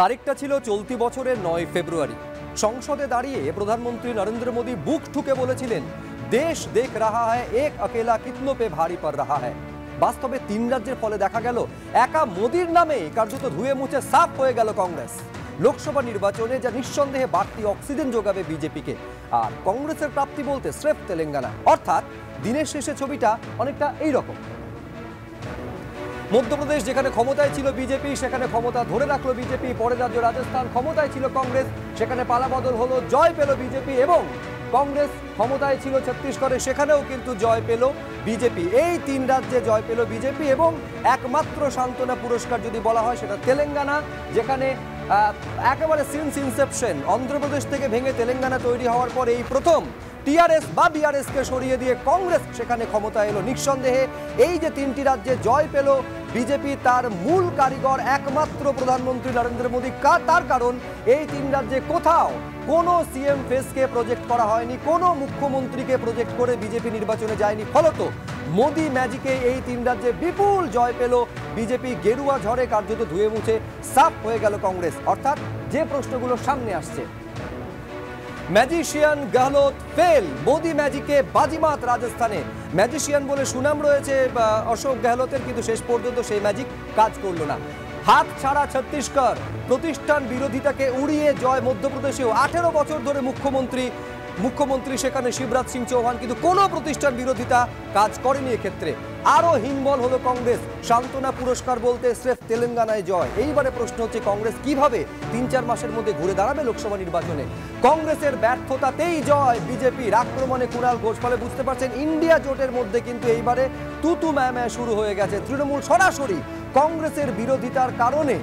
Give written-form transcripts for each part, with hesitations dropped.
তারিখটা ছিল চলতি বছরের 9 ফেব্রুয়ারি। সংসদে দাঁড়িয়ে প্রধানমন্ত্রী নরেंद्र मोदी বুক ঠুকে বলেছিলেন, দেশ দেখ रहा है एक अकेला कितनों पे भारी पड़ रहा है। বাস্তবে তিন রাজ্যের ফলে দেখা গেল একা মোদির নামে কার্যত ধুয়ে মুছে সাফ হয়ে গেল কংগ্রেস। লোকসভা নির্বাচনে যা নিঃসন্দেহে বাড়তি অক্সিজেন যোগাবে বিজেপিকে, আর কংগ্রেসের প্রাপ্তি বলতে স্রেফ তেলেঙ্গানা। অর্থাৎ দিনের শেষে ছবিটা অনেকটা এই রকম। মধ্যপ্রদেশ যেখানে ক্ষমতায় ছিল বিজেপি, সেখানে ক্ষমতা ধরে রাখলো বিজেপি। পরের রাজ্য রাজস্থান, ক্ষমতায় ছিল কংগ্রেস, সেখানে পালাবদল হলো, জয় পেল বিজেপি। এবং কংগ্রেস ক্ষমতায় ছিল ছত্তিশগড়ে, সেখানেও কিন্তু জয় পেল বিজেপি। এই তিন রাজ্যে জয় পেল বিজেপি, এবং একমাত্র সান্ত্বনা পুরস্কার যদি বলা হয় সেটা তেলেঙ্গানা, যেখানে একেবারে সিন্স ইনসেপশন অন্ধ্রপ্রদেশ থেকে ভেঙে তেলেঙ্গানা তৈরি হওয়ার পর এই প্রথম টিআরএস বা বিআরএসকে সরিয়ে দিয়ে কংগ্রেস সেখানে ক্ষমতা এলো। নিঃসন্দেহে এই যে তিনটি রাজ্যে জয় পেল বিজেপি, তার মূল কারিগর একমাত্র প্রধানমন্ত্রী নরেন্দ্র মোদী। তার কারণ এই তিন রাজ্যে কোথাও কোনো সিএম ফেসকে প্রজেক্ট করা হয়নি, কোনো মুখ্যমন্ত্রীকে প্রজেক্ট করে বিজেপি নির্বাচনে যায়নি। ফলত মোদি ম্যাজিকে এই তিন রাজ্যে বিপুল জয় পেল বিজেপি। গেরুয়া ঝড়ে কার্যত ধুয়ে মুছে সাফ হয়ে গেল কংগ্রেস। অর্থাৎ যে প্রশ্নগুলো সামনে আসছে, ম্যাজিশিয়ান গেহলোত ফেল, মোদি ম্যাজিকে বাজিমাত রাজস্থানে। ম্যাজিশিয়ান বলে সুনাম রয়েছে অশোক গেহলোতের, কিন্তু শেষ পর্যন্ত সেই ম্যাজিক কাজ করলো না। হাত ছাড়া ছত্তিশগড়, প্রতিষ্ঠান বিরোধিতাকে উড়িয়ে জয় মধ্যপ্রদেশেও। 18 বছর ধরে মুখ্যমন্ত্রী সেখানে শিবরাজ সিং চৌহান, কিন্তু কোনো প্রতিষ্ঠান বিরোধিতা কাজ করেনি এক্ষেত্রে। আরও হিনবল হলো কংগ্রেস। সান্ত্বনা পুরস্কার বলতে স্রেফ তেলেঙ্গানায় জয়। এইবারে প্রশ্ন হচ্ছে কংগ্রেস কিভাবে 3-4 মাসের মধ্যে ঘুরে দাঁড়াবে লোকসভা নির্বাচনে। কংগ্রেসের ব্যর্থতাতেই জয় বিজেপির। আক্রমণে কুণাল ঘোষ। ফলে বুঝতে পারছেন ইন্ডিয়া জোটের মধ্যে কিন্তু এইবারে তুতু ম্যায় শুরু হয়ে গেছে। তৃণমূল সরাসরি কংগ্রেসের বিরোধিতার কারণে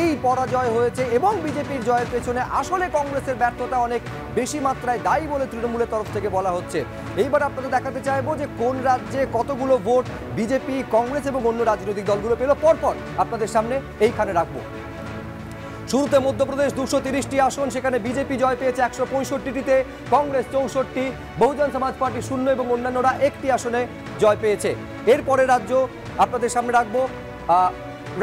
এই পরাজয় হয়েছে, এবং বিজেপির জয়ের পেছনে আসলে কংগ্রেসের ব্যর্থতা অনেক বেশি মাত্রায় দায়ী বলে তৃণমূলের তরফ থেকে বলা হচ্ছে। এইবার আপনাদের দেখাতে চাইবো যে কোন রাজ্যে কতগুলো ভোট বিজেপি, কংগ্রেস এবং অন্য রাজনৈতিক দলগুলো পেল, পরপর আপনাদের সামনে এইখানে রাখবো। শুরুতে মধ্যপ্রদেশ 230টি আসন, সেখানে বিজেপি জয় পেয়েছে 165টিতে, কংগ্রেস 64, বহুজন সমাজ পার্টি 0 এবং অন্যান্যরা 1টি আসনে জয় পেয়েছে। এরপরে রাজ্য আপনাদের সামনে রাখবো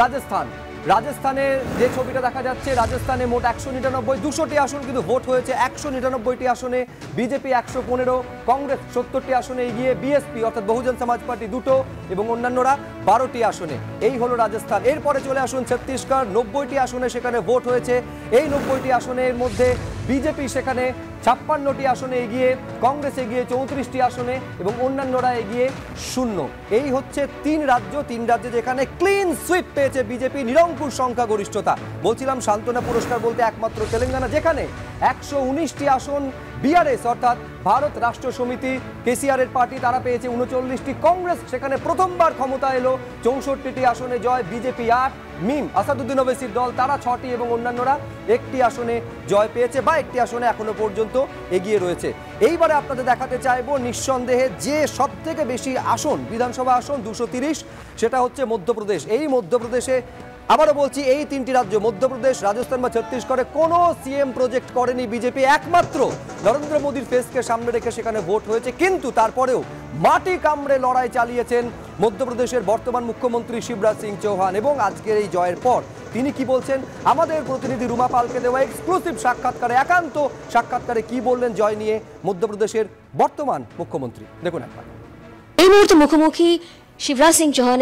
রাজস্থান। রাজস্থানে যে ছবিটা দেখা যাচ্ছে, রাজস্থানে মোট 199, 200টি আসন, কিন্তু ভোট হয়েছে 199টি আসনে। বিজেপি 115, কংগ্রেস 70টি আসনে এগিয়ে, বিএসপি অর্থাৎ বহুজন সমাজ পার্টি 2 এবং অন্যান্যরা 12টি আসনে। এই হলো রাজস্থান। এরপরে চলে আসুন ছত্তিশগড়, 90টি আসনে সেখানে ভোট হয়েছে। এই 90টি আসনের মধ্যে বিজেপি সেখানে 56টি আসনে এগিয়ে, কংগ্রেস এগিয়ে 34টি আসনে এবং অন্যান্যরা এগিয়ে 0। এই হচ্ছে তিন রাজ্যে যেখানে ক্লিন সুইপ পেয়েছে বিজেপি, নিরঙ্কুশ সংখ্যাগরিষ্ঠতা। বলছিলাম সান্ত্বনা পুরস্কার বলতে একমাত্র তেলেঙ্গানা, যেখানে 119টি আসন বিআরএস অর্থাৎ ভারত রাষ্ট্র সমিতি, কেসিআরের পার্টি, তারা পেয়েছে 39টি। কংগ্রেস সেখানে প্রথমবার ক্ষমতা এলো, 64টি আসনে জয়। বিজেপি 8, মিম আসাদুদ্দিন ওয়েসির দল, তারা 6টি এবং অন্যান্যরা 1টি আসনে জয় পেয়েছে, বা 1টি আসনে এখনো পর্যন্ত এগিয়ে রয়েছে। এইবারে আপনাদের দেখাতে চাইব নিঃসন্দেহে যে সব থেকে বেশি আসন, বিধানসভা আসন 230, সেটা হচ্ছে মধ্যপ্রদেশ। এই মধ্যপ্রদেশে আবারও বলছি, এই তিনটি রাজ্য মধ্যপ্রদেশ, রাজস্থান বা ছত্তিশগড়ে কোনো সিএম প্রজেক্ট করেনি বিজেপি। একমাত্র নরেন্দ্র মোদীর ফেসকে সামনে রেখে সেখানে ভোট হয়েছে, কিন্তু তারপরেও মাটি কামড়ে লড়াই চালিয়েছেন মধ্যপ্রদেশের বর্তমান মুখ্যমন্ত্রী শিবরাজ সিং চৌহান। এবং আজকের এই জয়ের পর তিনি কি বলছেন, আমাদের প্রতিনিধি রুমা পালকে দেওয়া এক্সক্লুসিভ একান্ত সাক্ষাৎকারে কি বললেন জয় নিয়ে মধ্যপ্রদেশের বর্তমান মুখ্যমন্ত্রী, দেখুন একবার। এই মুহূর্তে মুখোমুখি शिवराज सिंह चौहान।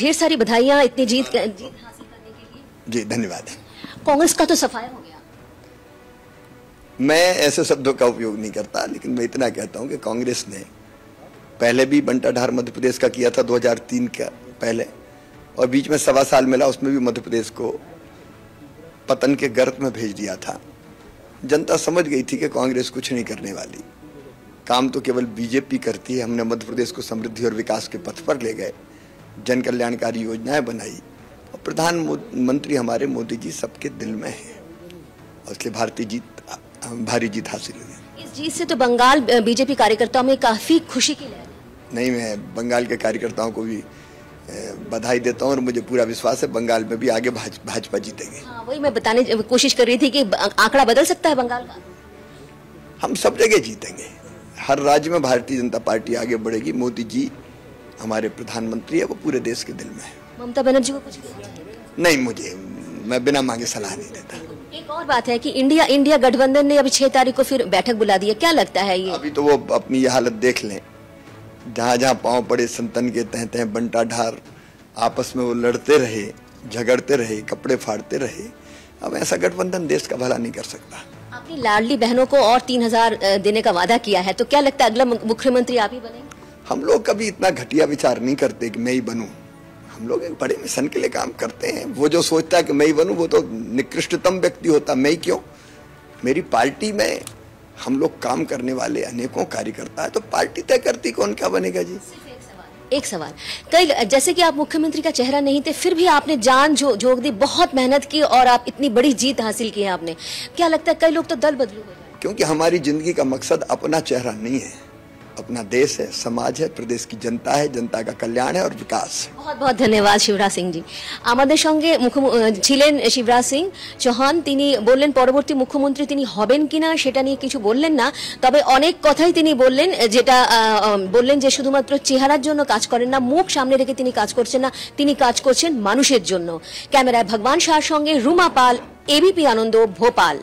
ढेर सारी बधाइयां इतनी जीत हासिल करने के लिए। जी धन्यवाद। कांग्रेस का तो सफाया हो गया। मैं ऐसे शब्दों का उपयोग नहीं करता, लेकिन मैं इतना कहता हूं कि कांग्रेस ने पहले भी बंटाधार मध्य प्रदेश का किया था 2003 का पहले, और बीच में 1.25 साल मिला, उसमें भी मध्य प्रदेश को पतन के गर्त में भेज दिया था। जनता समझ गई थी कि कांग्रेस कुछ नहीं करने वाली, काम तो केवल बीजेपी करती है। हमने मध्य प्रदेश को समृद्धि और विकास के पथ पर ले गए, जन कल्याणकारी योजनाएं बनाई, और प्रधानमंत्री हमारे मोदी जी सबके दिल में हैं, और इसलिए भारी जीत हासिल हुई। इस जीत से तो बंगाल बीजेपी कार्यकर्ताओं में काफ़ी खुशी की लहर। नहीं, मैं बंगाल के कार्यकर्ताओं को भी बधाई देता हूँ, और मुझे पूरा विश्वास है बंगाल में भी आगे भाजपा जीतेगी। हाँ, वही मैं बताने की कोशिश कर रही थी कि आंकड़ा बदल सकता है बंगाल का। हम सब जगह जीतेंगे, हर राज्य में भारतीय जनता पार्टी आगे बढ़ेगी। मोदी जी हमारे प्रधानमंत्री है, वो पूरे देश के दिल में है। ममता बनर्जी को कुछ नहीं, मुझे मैं बिना मांगे सलाह नहीं देता। एक और बात है कि इंडिया गठबंधन ने अभी 6 तारीख को फिर बैठक बुला दी है, क्या लगता है ये? अभी तो वो अपनी ये हालत देख लें, जहाँ जहाँ पाँव पड़े संतन के तह तह बंटा ढार, आपस में वो लड़ते रहे, झगड़ते रहे, कपड़े फाड़ते रहे। अब ऐसा गठबंधन देश का भला नहीं कर सकता। आपने लाडली बहनों को और 3000 देने का वादा किया है, तो क्या लगता है अगला मुख्यमंत्री आप ही बनेंगे? हम लोग कभी इतना घटिया विचार नहीं करते कि मैं ही बनूं। हम लोग एक बड़े मिशन के लिए काम करते हैं। वो जो सोचता है कि मैं ही बनूं वो तो निकृष्टतम व्यक्ति होता। मैं ही क्यों, मेरी पार्टी में हम लोग काम करने वाले अनेकों कार्यकर्ता है, तो पार्टी तय करती कौन क्या बनेगा। जी एक सवाल, कई जैसे कि आप मुख्यमंत्री का चेहरा नहीं थे फिर भी आपने जान जोग दी, बहुत मेहनत की और आप इतनी बड़ी जीत हासिल की है आपने, क्या लगता है कई लोग तो दल बदलू हो जाए? क्योंकि हमारी जिंदगी का मकसद अपना चेहरा नहीं है, अपना देश है, समाज है, प्रदेश की जनता है, जनता का कल्याण है और विकास है। बहुत बहुत धन्यवाद शिवराज सिंह जी। आमादेर संगे मुख्यमंत्री शिवराज सिंह चौहान तिनी बोललेन परवर्ती मुख्यमंत्री तिनी हबेन किना सेटा निये किछु बोललेन ना, तबे अनेक कथाई तिनी बोललेन, जेटा बोललेन जे शुधुमात्र चेहरार जोन्नो काज करेन ना, मुख सामने रेखे तिनी काज करछेन ना, तिनी काज करछेन मानुषेर जोन्नो। कैमराय भगवान शाहर संगे रूमा पाल, एबीपी आनंद, भोपाल।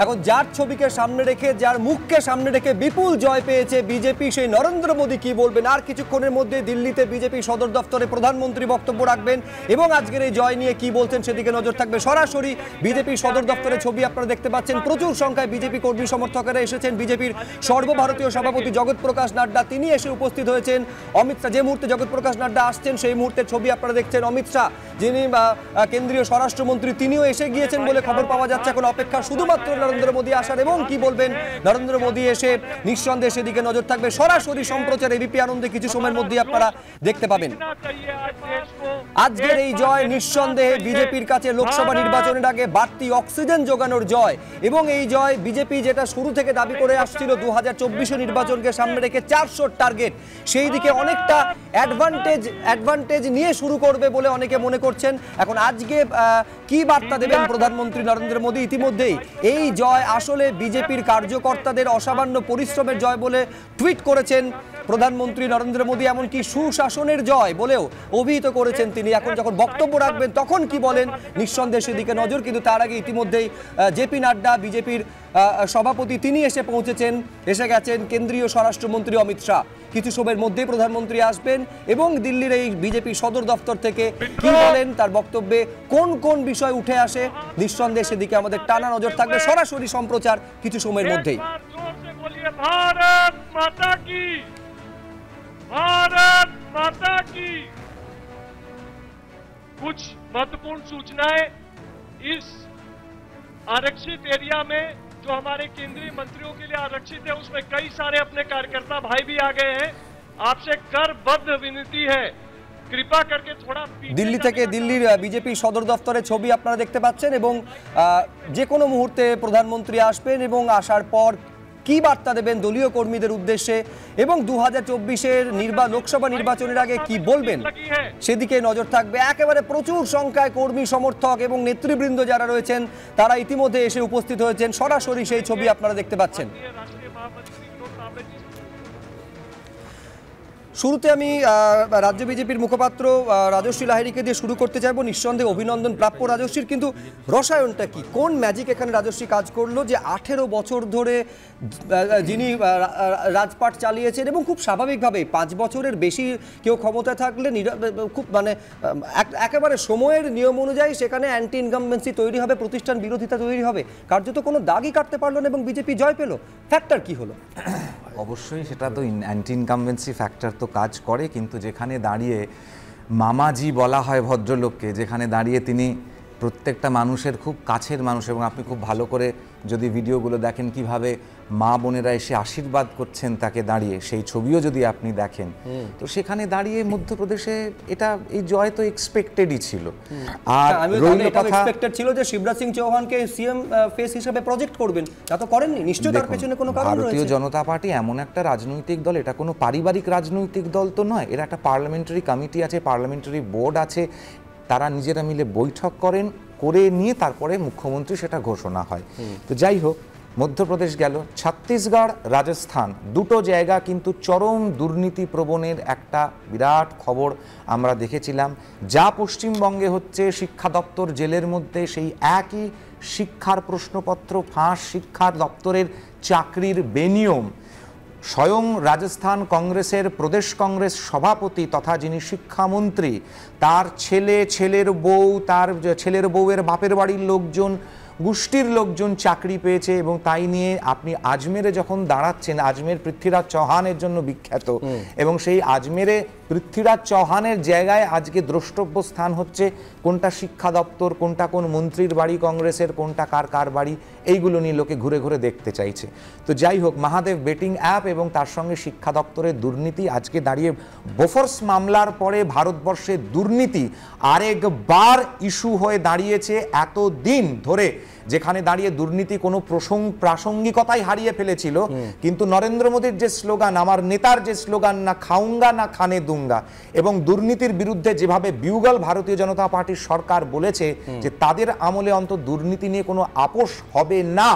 एखन जार छबिके सामने रेखे जार मुखके सामने रेखे विपुल जय पेयेछे बीजेपी, सेई नरेंद्र मोदी की बोलबेन आर किछुक्षणेर मध्ये दिल्लीते बीजेपी सदर दफ्तरे प्रधानमंत्री बक्तव्य राखबेन एबं आजकेर एई जय निये कि बोलछेन सेदिके नजर थाकबे। सरासरि बीजेपी सदर दफ्तरे छवि आपनारा देखते पाच्छेन, प्रचुर संख्याय बीजेपी कर्मी समर्थकेरा एसेछेन। बीजेपीर सर्वभारतीय सभापति जगत प्रकाश नाड्डा तिनि एसे उपस्थित हयेछेन। अमित शाह, जे मुहूर्ते जगत प्रकाश नाड्डा आसछेन सेई मुहूर्ते छवि आपनारा देखछेन। अमित शाह जिनि केंद्रीय स्वराष्ट्रमंत्री तिनिओ एसे गियेछेन बोले खबर पावा जाच्छे। एखन अपेक्षा शुधुमात्र नरेंद्र मोदी आसार एवं कि बोलबेन नरेंद्र मोदी एसे निस्संदेह सेदिके नजर थाकबे। सरासरि सम्प्रचार एबीपी आनंदे किछु समयेर मध्ये आपनारा देखते पाबेन। आजकेर एई जय निस्संदेहे बीजेपीर काछे लोकसभा निर्वाचनेर आगे बाड़ति अक्सिजेन जोगानोर जय, एबं एई जय बीजेपी जेटा शुरू थेके दाबी करे आसछिल 2024 निर्वाचनके सामने रेखे 400 टार्गेट, सेई दिके अनेकटा एडभान्टेज निये शुरू करबे बोले अनेके मने करछेन। एखन आजके कि बार्ता देबेन प्रधानमंत्री नरेंद्र मोदी? इतिमध्येई एई जय आसले बीजेपीर कार्यकर्तादेर असामान्य परिश्रमेर जय बोले ट्वीट करेছেন प्रधानमंत्री नरेंद्र मोदी, एमनकि सुशासनेर जय बोलेও অভিহিত করেছেন তিনি। এখন যখন বক্তব্য রাখবেন তখন কি বলেন নিঃসন্দেহে সেদিকে নজর, কিন্তু তার আগে ইতিমধ্যেই জেপি নাড্ডা বিজেপির সভাপতি তিনি এসে পৌঁছেছেন, এসে গেছেন কেন্দ্রীয় স্বরাষ্ট্রমন্ত্রী অমিত শাহ। কিছু সময়ের মধ্যে প্রধানমন্ত্রী আসবেন এবং দিল্লির এই বিজেপি সদর দপ্তর থেকে কি বলেন, তার বক্তব্যে কোন কোন বিষয় উঠে আসে নিঃসন্দেহে সেদিকে আমাদের টানা নজর থাকবে। সরাসরি সম্প্রচার কিছু সময়ের মধ্যেই। भारत माता की कुछ महत्वपूर्ण सूचनाएं इस आरक्षित एरिया में जो हमारे केंद्रीय मंत्रियों के लिए आरक्षित है, उसमें कई सारे अपने कार्यकर्ता भाई भी आ गए हैं। आपसे करबद्ध विनती है कृपा करके थोड़ा दिल्ली থেকে দিল্লির বিজেপি সদর দপ্তরের ছবি আপনারা দেখতে পাচ্ছেন এবং যে কোনো মুহূর্তে প্রধানমন্ত্রী আসবেন এবং আসার পর কি বার্তা দেবেন দলীয় কর্মীদের উদ্দেশ্যে এবং 2024 এর লোকসভা নির্বাচনের আগে কি বলবেন সেদিকে নজর থাকবে। একেবারে প্রচুর সংখ্যায় কর্মী সমর্থক এবং নেতৃবৃন্দ যারা রয়েছেন তারা ইতিমধ্যে এসে উপস্থিত হয়েছেন। সরাসরি সেই ছবি আপনারা দেখতে পাচ্ছেন। শুরুতে আমি রাজ্য বিজেপির মুখপাত্র রাজশ্রী লাহিড়ীকে দিয়ে শুরু করতে চাইবো। নিঃসন্দেহে অভিনন্দন প্রাপ্য রাজশ্রীর, কিন্তু রসায়নটা কি, কোন ম্যাজিক এখানে রাজশ্রী কাজ করলো যে 18 বছর ধরে যিনি রাজপাট চালিয়েছেন এবং খুব স্বাভাবিকভাবে 5 বছরের বেশি কেউ ক্ষমতায় থাকলে খুব মানে একেবারে সময়ের নিয়ম অনুযায়ী সেখানে অ্যান্টি ইনকাম্বেন্সি তৈরি হবে, প্রতিষ্ঠান বিরোধিতা তৈরি হবে, কার্যত কোনো দাগই কাটতে পারলো না এবং বিজেপি জয় পেল। ফ্যাক্টর কি হলো? অবশ্যই সেটা তো অ্যান্টি ইনকাম্বেন্সি ফ্যাক্টর তো কাজ করে, কিন্তু যেখানে দাঁড়িয়ে মামাজি বলা হয় ভদ্রলোককে, যেখানে দাঁড়িয়ে তিনি প্রত্যেকটা মানুষের খুব কাছের মানুষ এবং আপনি খুব ভালো করে যদি ভিডিওগুলো দেখেন কিভাবে মা বোনেরা এসে আশীর্বাদ করছেন তাকে দাঁড়িয়ে, সেই ছবিও যদি আপনি দেখেন, তো সেখানে দাঁড়িয়ে মধ্যপ্রদেশে এটা এই জয় তো এক্সপেক্টেডই ছিল। আর রইল কথা এক্সপেক্টেড ছিল যে শিবরাজ সিং চৌহানকে সিএম ফেস হিসেবে প্রজেক্ট করবেন, তা তো করেননি, নিশ্চয়ই তার পেছনে কোনো কারণ রয়েছে। ভারতীয় জনতা পার্টি এমন একটা রাজনৈতিক দল, এটা কোনো পারিবারিক রাজনৈতিক দল তো নয়, এর একটা পার্লামেন্টারি কমিটি আছে, পার্লামেন্টারি বোর্ড আছে, তারা নিজেরা মিলে বৈঠক করেন, করে নিয়ে তারপরে মুখ্যমন্ত্রী সেটা ঘোষণা হয়। তো যাই হোক मध्यप्रदेश गेल छत्तीसगढ़ राजस्थान दुटो जैगा किन्तु चरम दुर्नीति प्रवणेर एकटा बिराट खबर आमरा देखेछिलाम जा पश्चिमबंगे होच्छे शिक्षा दफ्तर जेलेर मध्य सेई एकई शिक्षार प्रश्नपत्र फाँस शिक्षा दफ्तरेर चाकरिर बेनियम स्वयं राजस्थान कांग्रेसेर प्रदेश कांग्रेस सभापति तथा जिनी शिक्षामंत्री तार छेले छेलेर बऊ तार छेलेर बउएर बापेर बाड़ीर लोकजन गोष्ठीर लोकजन चाकरी पेयेछे एबं ताई निये आपनी आजमेरे जखन दाड़ाच्छेन आजमेर पृथ्वीराज चौहानेर जन्य विख्यात एबं सेई आजमेरे पृथ्वीराज चौहानेर जायगाय आजके द्रष्टव्य स्थान हच्छे कोनटा शिक्षा दफ्तर कोनटा कोन मंत्रीर बाड़ी कांग्रेसेर कोनटा कार बाड़ी एइगुलो निये लोके घुरे घुरे देखते चाइछे। तो जाइ होक महादेव बेटिंग अ্যাপ एबं तार संगे शिक्षा दफ्तरेर दुर्नीति आजके दाड़िये बोफोर्स मामलार परे भारतवर्षे दुर्नीति आरेकबार इस्यू हये दाड़ियेछे। एतदिन धरे जेखाने दाड़िये दुर्नीति कोनो प्रसंग प्रासंगिकताई हारिये फेलेछिलो किन्तु नरेंद्र मोदीर जे स्लोगान आमार नेतार जे स्लोगान ना खाऊंगा ना खाने दूंगा एबं दुर्नीतिर बिरुद्धे जेभावे बियुगल भारतीय जनता पार्टी सरकार बोलेछे जे तादेर आमले अंत दुर्नीति निये कोनो आपोष होबे ना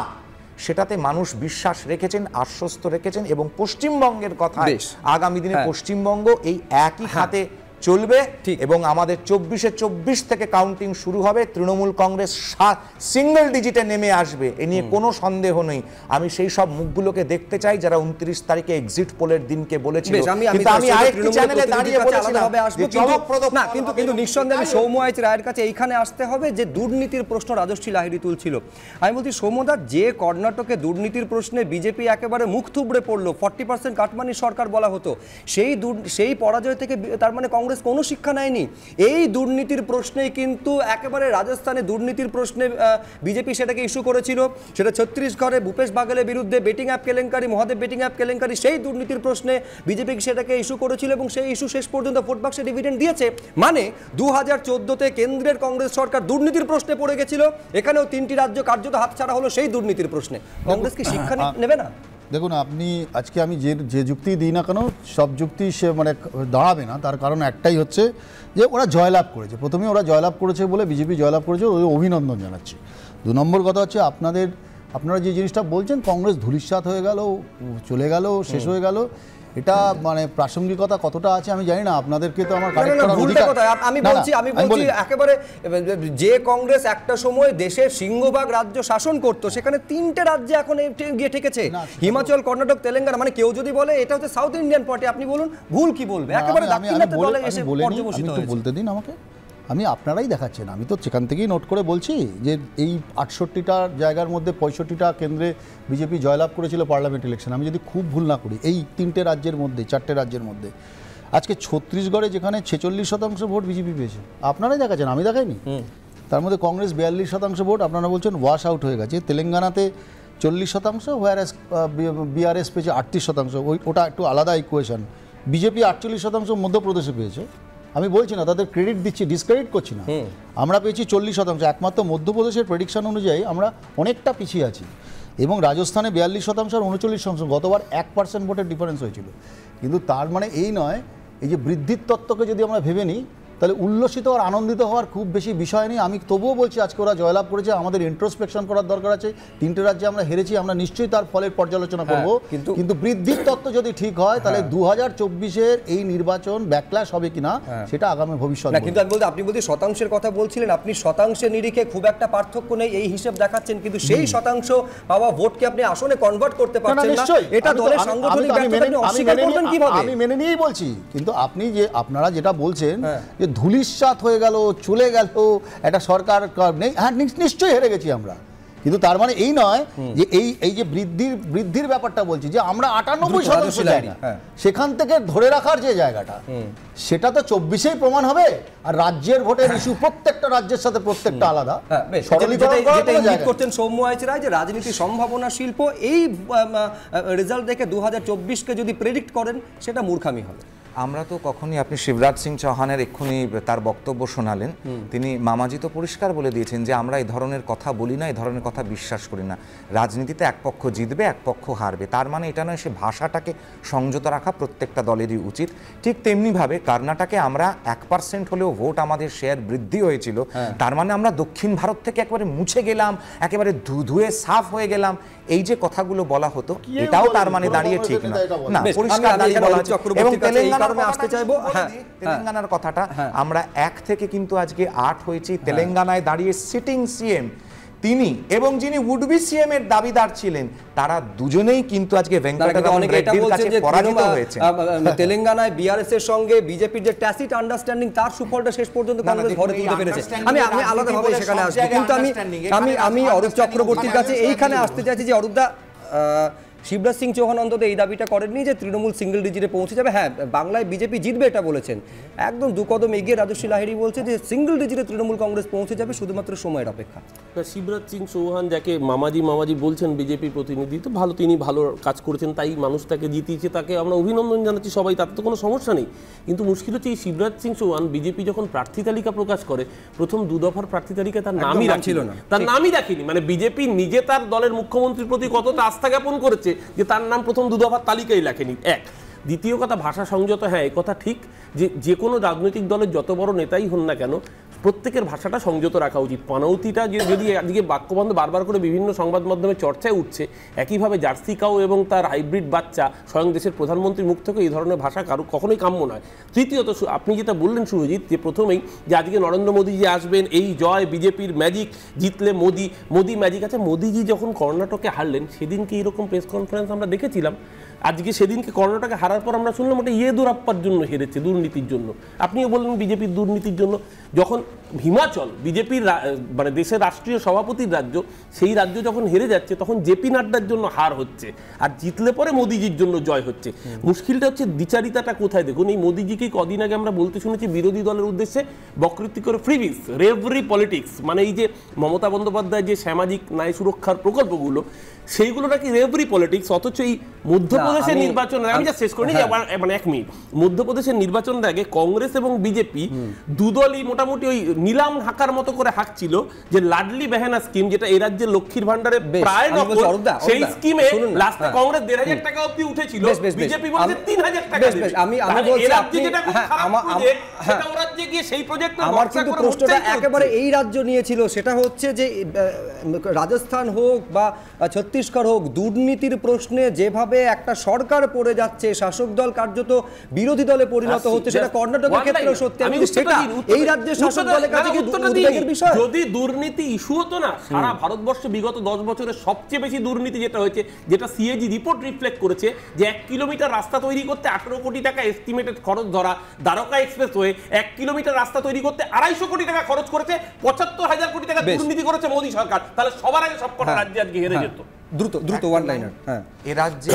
सेटाते मानुष विश्वास रेखेछेन आश्वस्त रेखेछेन एबं पश्चिमबंगेर कथाय आगामी दिने पश्चिमबंग एई एकई खाते चलबे एबं आमादेर 24-24 थेके काउंटिंग शुरू होबे। तृणमूल कांग्रेस सिंगल डिजिटे नेमे आसबे ए निये कोनो सन्देह नेई। आमी सेई सब मुखगुलोके देखते चाई जारा 29 तारिखे एक्सिट पोलेर दिनके बोलेछिलो किन्तु आमी आरेकटी চ্যানেলে দাঁড়িয়ে বলেছিলাম যে চমকপ্রদ না কিন্তু কিন্তু নিঃসন্দেহে আমি সৌম্য আইচ রায়ের কাছে এইখানে আসতে হবে যে দুর্নীতির প্রশ্ন রাজশ্রী লাহিড়ী তুলছিল। আমি বলছি সৌম্যদা যে কর্ণাটকে দুর্নীতির প্রশ্নে বিজেপি একেবারে মুখ থুবড়ে পড়লো 40% কাটমানি সরকার বলা হতো সেই পরাজয় থেকে তার মানে কংগ্রেস কোনো শিক্ষা নেয়নি এই দুর্নীতির প্রশ্নে কিন্তু একেবারে রাজস্থানে দুর্নীতির প্রশ্নে বিজেপি সেটাকে ইস্যু করেছিল সেটা ছত্তিশগড়ে ভূপেশ বাঘেলের বিরুদ্ধে বেটিং অ্যাপ কেলেঙ্কারি মহাদেব বেটিং অ্যাপ কেলেঙ্কারি সেই দুর্নীতির প্রশ্নে বিজেপি সেটাকে ইস্যু করেছিল এবং সেই ইস্যু শেষ পর্যন্ত ভোট বাক্সে ডিভিডেন্ড দিয়েছে। মানে 2014-তে কেন্দ্রের কংগ্রেস সরকার দুর্নীতির প্রশ্নে পড়ে গিয়েছিল এখানেও তিনটি রাজ্য কার্যত হাতছাড়া হলো সেই দুর্নীতির প্রশ্নে। কংগ্রেস কি শিক্ষা নেবে না? দেখুন আপনি আজকে আমি যে যুক্তি দিই না কেন সব যুক্তি সে মানে দাঁড়াবে না। তার কারণ একটাই হচ্ছে যে ওরা জয়লাভ করেছে, প্রথমে ওরা জয়লাভ করেছে বলে বিজেপি জয়লাভ করেছে ওই অভিনন্দন জানাচ্ছি। দু নম্বর কথা হচ্ছে আপনারা যে জিনিসটা বলছেন কংগ্রেস ধূলিসাৎ হয়ে গেল চলে গেল শেষ হয়ে গেল এটা মানে প্রাসঙ্গিকতা কতটা আছে আমি জানি না। আপনাদেরকে তো আমার কারেক্ট করার অধিকার আমি বলছি একেবারে যে কংগ্রেস একটা সময় দেশের সিংহভাগ রাজ্য শাসন করত সেখানে তিনটে রাজ্য এখন গিয়ে ঠেকেছে হিমাচল কর্ণাটক তেলেঙ্গানা। মানে কেউ যদি বলে এটা হচ্ছে সাউথ ইন্ডিয়ান পার্টি আপনি বলুন ভুল কি বলবে একেবারে দাক্ষিণাত্যে বলে এসে পর্যবসিত হয়েছে। বলতে দিন আমাকে আমি আপনারাই দেখাচ্ছেন আমি তো সেখান থেকেই নোট করে বলছি যে এই 68টা জায়গার মধ্যে 65টা কেন্দ্রে বিজেপি জয়লাভ করেছিল পার্লামেন্ট ইলেকশন আমি যদি খুব ভুল না করি এই তিনটে রাজ্যের মধ্যে চারটে রাজ্যের মধ্যে। আজকে ছত্তিশগড়ে যেখানে 46% ভোট বিজেপি পেয়েছে আপনারাই দেখাচ্ছেন আমি দেখাইনি। তার মধ্যে কংগ্রেস 42% ভোট আপনারা বলছেন ওয়াশ আউট হয়ে গেছে। তেলেঙ্গানাতে 40% ওয়ারএস বিআরএস পেয়েছে 38% ওটা একটু আলাদা ইকুয়েশন। বিজেপি 48% মধ্যপ্রদেশে পেয়েছে। আমি বলছি না তাদের ক্রেডিট দিচ্ছি ডিসক্রেডিট করছি না আমরা পেয়েছি 40% একমাত্র মধ্যপ্রদেশের প্রেডিকশন অনুযায়ী আমরা অনেকটা পিছিয়ে আছি এবং রাজস্থানে 42% আর 39% গতবার 1% ভোটের ডিফারেন্স হয়েছিল। কিন্তু তার মানে এই নয় এই যে বৃদ্ধির তত্ত্বকে যদি আমরা ভেবে নিই তাহলে উল্লসিত আর আনন্দিত হওয়ার খুব বেশি বিষয় নেই। আমি তবুও বলছি আজকে ওরা জয়লাভ করেছে আমাদের ইন্ট্রোস্পেকশন করার দরকার আছে। তিনটে রাজ্যে আমরা হেরেছি আমরা নিশ্চয়ই তার ফলের পর্যালোচনা করব কিন্তু বৃদ্ধির তত্ত্ব যদি ঠিক হয় তাহলে 2024-এর এই নির্বাচন ব্যাকল্যাশ হবে কিনা সেটা আগামী ভবিষ্যৎ। কিন্তু আপনি বলতে শতাংশের কথা বলছিলেন আপনি শতাংশের নিরিখে খুব একটা পার্থক্য নেই এই হিসাব দেখাচ্ছেন কিন্তু সেই শতাংশ পাওয়া ভোটকে আপনি আসলে কনভার্ট করতে পারছেন না এটা দলের সাংগঠনিক ব্যর্থতা অস্বীকার করবেন কিভাবে? আমি মেনে নিয়েই বলছি কিন্তু আপনি যে আপনারা যেটা বলছেন ধূলিসাৎ হয়ে গেল চলে গেল একটা সরকার নেই হ্যাঁ নিশ্চয়ই হেরে গেছি আমরা কিন্তু তার মানে এই নয় যে এই যে বৃদ্ধির ব্যাপারটা বলছি যে আমরা 98% সেখান থেকে ধরে রাখার যে জায়গাটা সেটা তো 24-এই প্রমাণ হবে আর রাজ্যের ভোটের ইস্যু প্রত্যেকটা রাজ্যের সাথে প্রত্যেকটা আলাদা। সৌম্য আইচ রায় যে রাজনীতি সম্ভাবনা শিল্প এই রেজাল্ট দেখে 2024-কে যদি প্রেডিক্ট করেন সেটা মূর্খামি হবে। আমরা তো কখনোই আপনি শিবরাজ সিং চৌহানের এক্ষুনি তার বক্তব্য শোনালেন, তিনি মামাজি তো পরিষ্কার বলে দিয়েছেন যে আমরা এই ধরনের কথা বলি না, এই ধরনের কথা বিশ্বাস করি না। রাজনীতিতে এক পক্ষ জিতবে, এক পক্ষ হারবে, তার মানে এটা নয়। সে ভাষাটাকে সংযত রাখা প্রত্যেকটা দলেরই উচিত। ঠিক তেমনিভাবে কর্ণাটকে আমরা 1% হলেও ভোট আমাদের শেয়ার বৃদ্ধি হয়েছিল, তার মানে আমরা দক্ষিণ ভারত থেকে একবারে মুছে গেলাম, একেবারে ধুয়ে সাফ হয়ে গেলাম, এই যে কথাগুলো বলা হতো এটাও তার মানে দাঁড়িয়ে ঠিক না। না, পরিষ্কার দাঁড়িয়ে বলা হচ্ছে। এবং তেলেঙ্গানার কথাটা আমরা 1 থেকে কিন্তু আজকে 8 হয়েছি। তেলেঙ্গানায় দাঁড়িয়ে সিটিং সিএম তিনি এবং যিনি উডবি সিএম এর দাবিদার ছিলেন, তারা দুজনেই কিন্তু আজকে তেলেঙ্গানায় বিআরএস এর সঙ্গে বিজেপির যে ট্যাসিট আন্ডারস্ট্যান্ডিং, তার সুফলটা শেষ পর্যন্ত কংগ্রেস ঘরে তুলতে পেরেছে। আমি আলাদাভাবে সেখানে আসবো, কিন্তু আমি অরূপ চক্রবর্তীর কাছে এইখানে আসতে চাইছি যে অরূপদা, শিবরাজ সিং চৌহান অন্তত এই দাবিটা করেননি যে তৃণমূল সিঙ্গল ডিজিটে পৌঁছে যাবে। হ্যাঁ, বাংলায় বিজেপি জিতবে এটা বলেছেন, একদম 2 কদম এগিয়ে রাজশ্রী লাহিড়ী বলছে যে সিঙ্গল ডিজিটে তৃণমূল কংগ্রেস পৌঁছে যাবে, শুধুমাত্র সময়ের অপেক্ষা। শিবরাজ সিং চৌহান যাকে মামাজি বলছেন বিজেপির প্রতিনিধি, তো ভালো, তিনি ভালো কাজ করেছেন, তাই মানুষ তাকে জিতিয়েছে, তাকে আমরা অভিনন্দন জানাচ্ছি সবাই, তাতে তো কোনো সমস্যা নেই। কিন্তু মুশকিল হচ্ছে এই শিবরাজ সিং চৌহান বিজেপি যখন প্রার্থী তালিকা প্রকাশ করে, প্রথম 2 দফার প্রার্থী তালিকায় তার নামই রাখেনি। মানে বিজেপি নিজে তার দলের মুখ্যমন্ত্রীর প্রতি কতটা আস্থা জ্ঞাপন করেছে যে তার নাম প্রথম 2 দফার তালিকায় লেখেনি। এক, দ্বিতীয় কথা ভাষা সংযত। হ্যাঁ, এই কথা ঠিক যে যে কোনো রাজনৈতিক দলের যত বড় নেতাই হন না কেন, প্রত্যেকের ভাষাটা সংযত রাখা উচিত। পনাউতিটা যদি আজকে বাক্যবন্ধ বারবার করে বিভিন্ন সংবাদ মাধ্যমে চর্চায় উঠছে, একইভাবে জার্সি কাউ এবং তার হাইব্রিড বাচ্চা, স্বয়ং দেশের প্রধানমন্ত্রীর মুখ থেকে এই ধরনের ভাষা কারো কখনোই কাম্য নয়। তৃতীয়ত, আপনি যেটা বললেন সুরজিৎ, যে প্রথমেই যে আজকে নরেন্দ্র মোদীজি আসবেন, এই জয় বিজেপির ম্যাজিক, জিতলে মোদি ম্যাজিক আছে। মোদিজি যখন কর্ণাটকে হারলেন সেদিনকে এরকম প্রেস কনফারেন্স আমরা দেখেছিলাম। আজকে সেদিনকে কর্ণাটকে হারার পর আমরা শুনলাম ওটা ইয়েদুরাপ্পার জন্য হেরেছে, দুর্নীতির জন্য। আপনিও বললেন বিজেপির দুর্নীতির জন্য। যখন হিমাচল বিজেপির মানে দেশের রাষ্ট্রীয় সভাপতির রাজ্য, সেই রাজ্য যখন হেরে যাচ্ছে তখন জেপি নাড্ডার জন্য হার হচ্ছে, আর জিতলে পরে মোদিজির জন্য জয় হচ্ছে। মুশকিলটা হচ্ছে দ্বিচারিতাটা কোথায়। দেখুন, এই মোদিজিকে কদিন আগে আমরা বলতে শুনেছি বিরোধী দলের উদ্দেশ্যে বক্তৃতা করে ফ্রিবিস রেভরি পলিটিক্স, মানে এই যে মমতা বন্দ্যোপাধ্যায় যে সামাজিক ন্যায় সুরক্ষার প্রকল্পগুলো, সেইগুলো নাকি রেভরি পলিটিক্স। অথচ এই মধ্যপ্রদেশের নির্বাচন, আমি যা শেষ করিনি, মানে 1 মিনিট, মধ্যপ্রদেশের নির্বাচনের আগে কংগ্রেস এবং বিজেপি দুদলই মোটামুটি ওই নিলাম হাঁকার মতো করে হাঁকছিল যে লাডলি বেহেনা স্কিম, যেটা এই রাজ্যের লক্ষ্মীর ভান্ডারে প্রায় নকল, সেই স্কিমে লাস্টে কংগ্রেস 1500 টাকা অবধি উঠেছিল, বিজেপি বলছে 3000 টাকা। আমি বলছি আপনি যেটা খারাপ প্রজেক্ট, সেটা ওই রাজ্যে গিয়ে সেই প্রজেক্ট না, আমার কিন্তু প্রশ্নটা একেবারে এই রাজ্য নিয়েছিল, সেটা হচ্ছে যে রাজস্থান হোক বা ছত্তিশগড় হোক, দুর্নীতির প্রশ্নে যেভাবে একটা সরকার পড়ে যাচ্ছে, শাসক দল কার্যত বিরোধী দলে পরিণত হচ্ছে, সেটা কর্ণাটকের ক্ষেত্রেও সত্যি। আমি সেটা এই রাজ্যের শাসক দলের কাছে উদ্বেগের বিষয়। যদি দুর্নীতি ইস্যু হতো না, সারা ভারতবর্ষে বিগত 10 বছরে সবচেয়ে বেশি দুর্নীতি যেটা হয়েছে, যেটা সিএজি রিপোর্ট রিফ্লেক্ট করেছে, যে 1 কিলোমিটার রাস্তা তৈরি করতে 18 কোটি টাকা এস্টিমেটেড খরচ ধরা, দ্বারকা এক্সপ্রেস হয়ে 1 কিলোমিটার রাস্তা তৈরি করতে 250 কোটি টাকা খরচ করেছে, 75,000 কোটি টাকা দুর্নীতি করেছে মোদী সরকার, তাহলে সবার আগে সবকটা রাজ্যে আজকে হেরে যেত। দ্রুত ওয়ান লাইনার। হ্যাঁ, এ রাজ্যে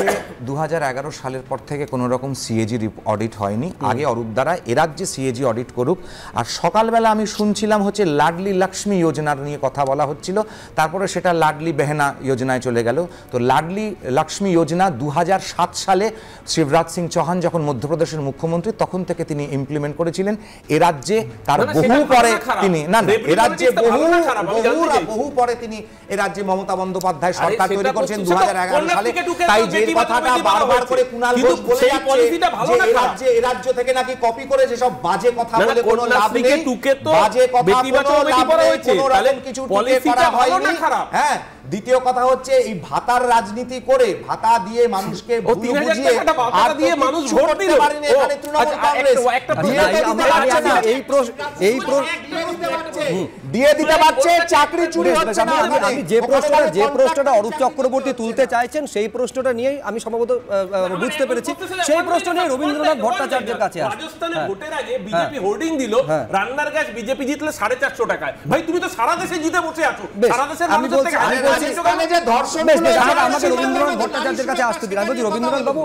2011 সালের পর থেকে কোনো রকম সিএজি অডিট হয়নি। আগে অরূপ দ্বারা এ রাজ্যে সিএজি অডিট করুক। আর সকালবেলা আমি শুনছিলাম হচ্ছে লাডলি লক্ষ্মী যোজনার নিয়ে কথা বলা হচ্ছিল, তারপরে সেটা লাডলি বেহেনা যোজনায় চলে গেল। তো লাডলি লক্ষ্মী যোজনা 2007 সালে শিবরাজ সিং চৌহান যখন মধ্যপ্রদেশের মুখ্যমন্ত্রী, তখন থেকে তিনি ইমপ্লিমেন্ট করেছিলেন এ রাজ্যে। তার বহু পরে তিনি এ রাজ্যে মমতা বন্দ্যোপাধ্যায় সরকার দ্বিতীয় কথা হচ্ছে এই ভাতার রাজনীতি করে, ভাতা দিয়ে মানুষকে দিয়ে দিতে পারছে, চাকরি চুরি হচ্ছে না। আমি যে প্রশ্নটা অরূপ চক্রবর্তী তুলতে চাইছেন, সেই প্রশ্নটা নিয়ে আমি সম্ভবত বুঝতে পেরেছি, সেই প্রশ্ন নিয়ে রবীন্দ্রনাথ ভট্টাচার্যের কাছে আসছে। রাজস্থানে ভোটের আগে বিজেপি হোর্ডিং দিল, রান্নার গ্যাস বিজেপি জিতলে 450 টাকায়। ভাই, তুমি তো সারা দেশে জিতে বসে আছো, সারা দেশের মানুষের থেকে রবীন্দ্রনাথ বাবু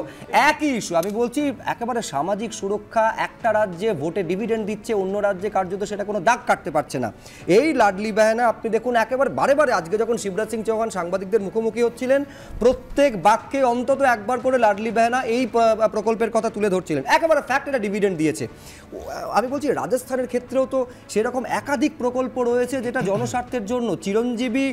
একই ইস্যু আমি বলছি একেবারে সামাজিক সুরক্ষা, একটা রাজ্যে ভোটে ডিভিডেন্ড দিচ্ছে, অন্য রাজ্যে কার্যত সেটা কোনো দাগ কাটতে পারছে না। এই লাডলি বাহানা আপনি দেখুন একেবারে বারে বারে, আজকে যখন শিবরাজ সিং চৌহান সাংবাদিকদের মুখোমুখি হচ্ছিলেন প্রত্যেক বাক্যে অন্তত একবার করে লাডলি বাহানা এই প্রকল্পের কথা তুলে ধরছিলেন, একেবারে ফ্যাক্ট এটা ডিভিডেন্ড দিয়েছে। আমি বলছি রাজস্থানের ক্ষেত্রেও তো সেরকম একাধিক প্রকল্প রয়েছে যেটা জনস্বার্থের জন্য। চিরঞ্জীবী